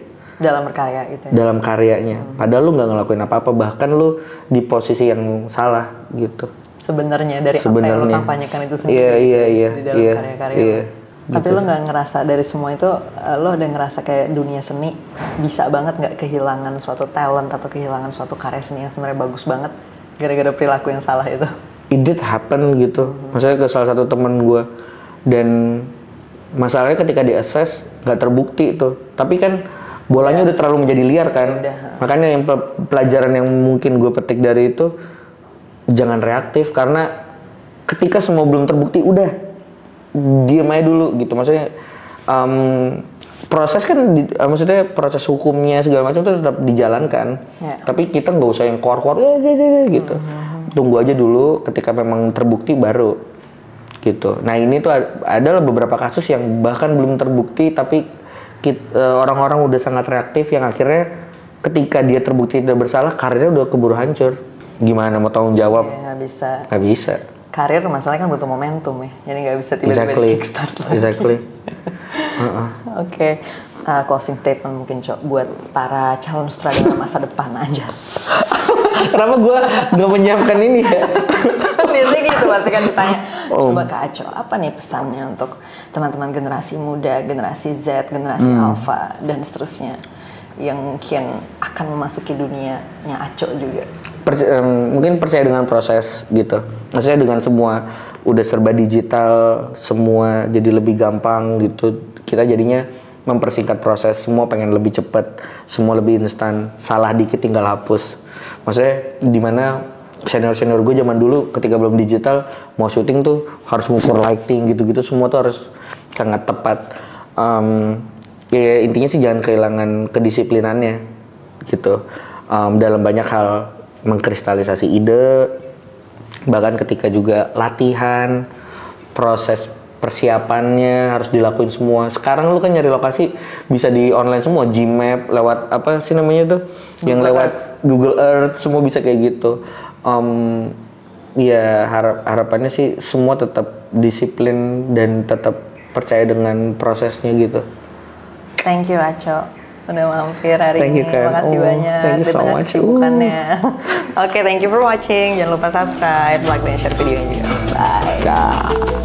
dalam berkarya gitu ya? Dalam karyanya, hmm. padahal lu nggak ngelakuin apa-apa, bahkan lu di posisi yang salah gitu sebenarnya dari sebenernya. Apa yang lu kampanyekan itu sendiri yeah, yeah, yeah, di dalam yeah, karya-karya yeah, tapi gitu. Lu nggak ngerasa dari semua itu lu ada ngerasa kayak dunia seni bisa banget nggak kehilangan suatu talent atau kehilangan suatu karya seni yang sebenarnya bagus banget gara-gara perilaku yang salah itu? It did happen gitu, hmm. maksudnya ke salah satu temen gue, dan masalahnya ketika di-assess nggak terbukti itu, tapi kan bolanya ya. Udah terlalu menjadi liar kan, ya makanya yang pelajaran yang mungkin gue petik dari itu jangan reaktif, karena ketika semua belum terbukti udah diam aja dulu gitu, maksudnya um, proses kan, di, uh, maksudnya proses hukumnya segala macam itu tetap dijalankan, ya. Tapi kita nggak usah yang kor-kor gitu, hmm. tunggu aja dulu ketika memang terbukti baru gitu. Nah ini tuh ada beberapa kasus yang bahkan belum terbukti tapi Kita, orang-orang udah sangat reaktif yang akhirnya ketika dia terbukti tidak bersalah karirnya udah keburu hancur. Gimana mau tanggung jawab? Ya, gak bisa. Gak bisa. Karir masalahnya kan butuh momentum ya, jadi gak bisa tiba-tiba exactly. kickstart lagi. Exactly. uh-uh. Oke, okay. uh, closing statement mungkin Cok buat para calon sutradara masa depan aja. Kenapa gue gak menyiapkan ini ya? Biasanya gitu pasti kan ditanya. Coba Kak Aco, apa nih pesannya untuk teman-teman generasi muda, generasi Z, generasi hmm. Alpha dan seterusnya yang mungkin akan memasuki dunianya Aco juga? Perci- um, mungkin percaya dengan proses gitu. Maksudnya dengan semua udah serba digital, semua jadi lebih gampang gitu. Kita jadinya mempersingkat proses, semua pengen lebih cepat, semua lebih instan, salah dikit tinggal hapus. Maksudnya dimana senior-senior gue zaman dulu ketika belum digital mau syuting tuh harus ngukur lighting gitu-gitu, semua tuh harus sangat tepat. Um, ya intinya sih jangan kehilangan kedisiplinannya gitu, um, dalam banyak hal, mengkristalisasi ide, bahkan ketika juga latihan, proses persiapannya harus dilakuin semua. Sekarang lu kan nyari lokasi bisa di online semua, Gmap, lewat apa sih namanya tuh Google yang lewat Earth. Google Earth, semua bisa kayak gitu. Um, ya harap harapannya sih semua tetap disiplin dan tetap percaya dengan prosesnya gitu. Thank you Aco udah mampir hari thank ini. You, terima kasih oh, banyak di so tengah kesibukannya. Oke, okay, thank you for watching. Jangan lupa subscribe, like dan share videonya juga. Bye. Da.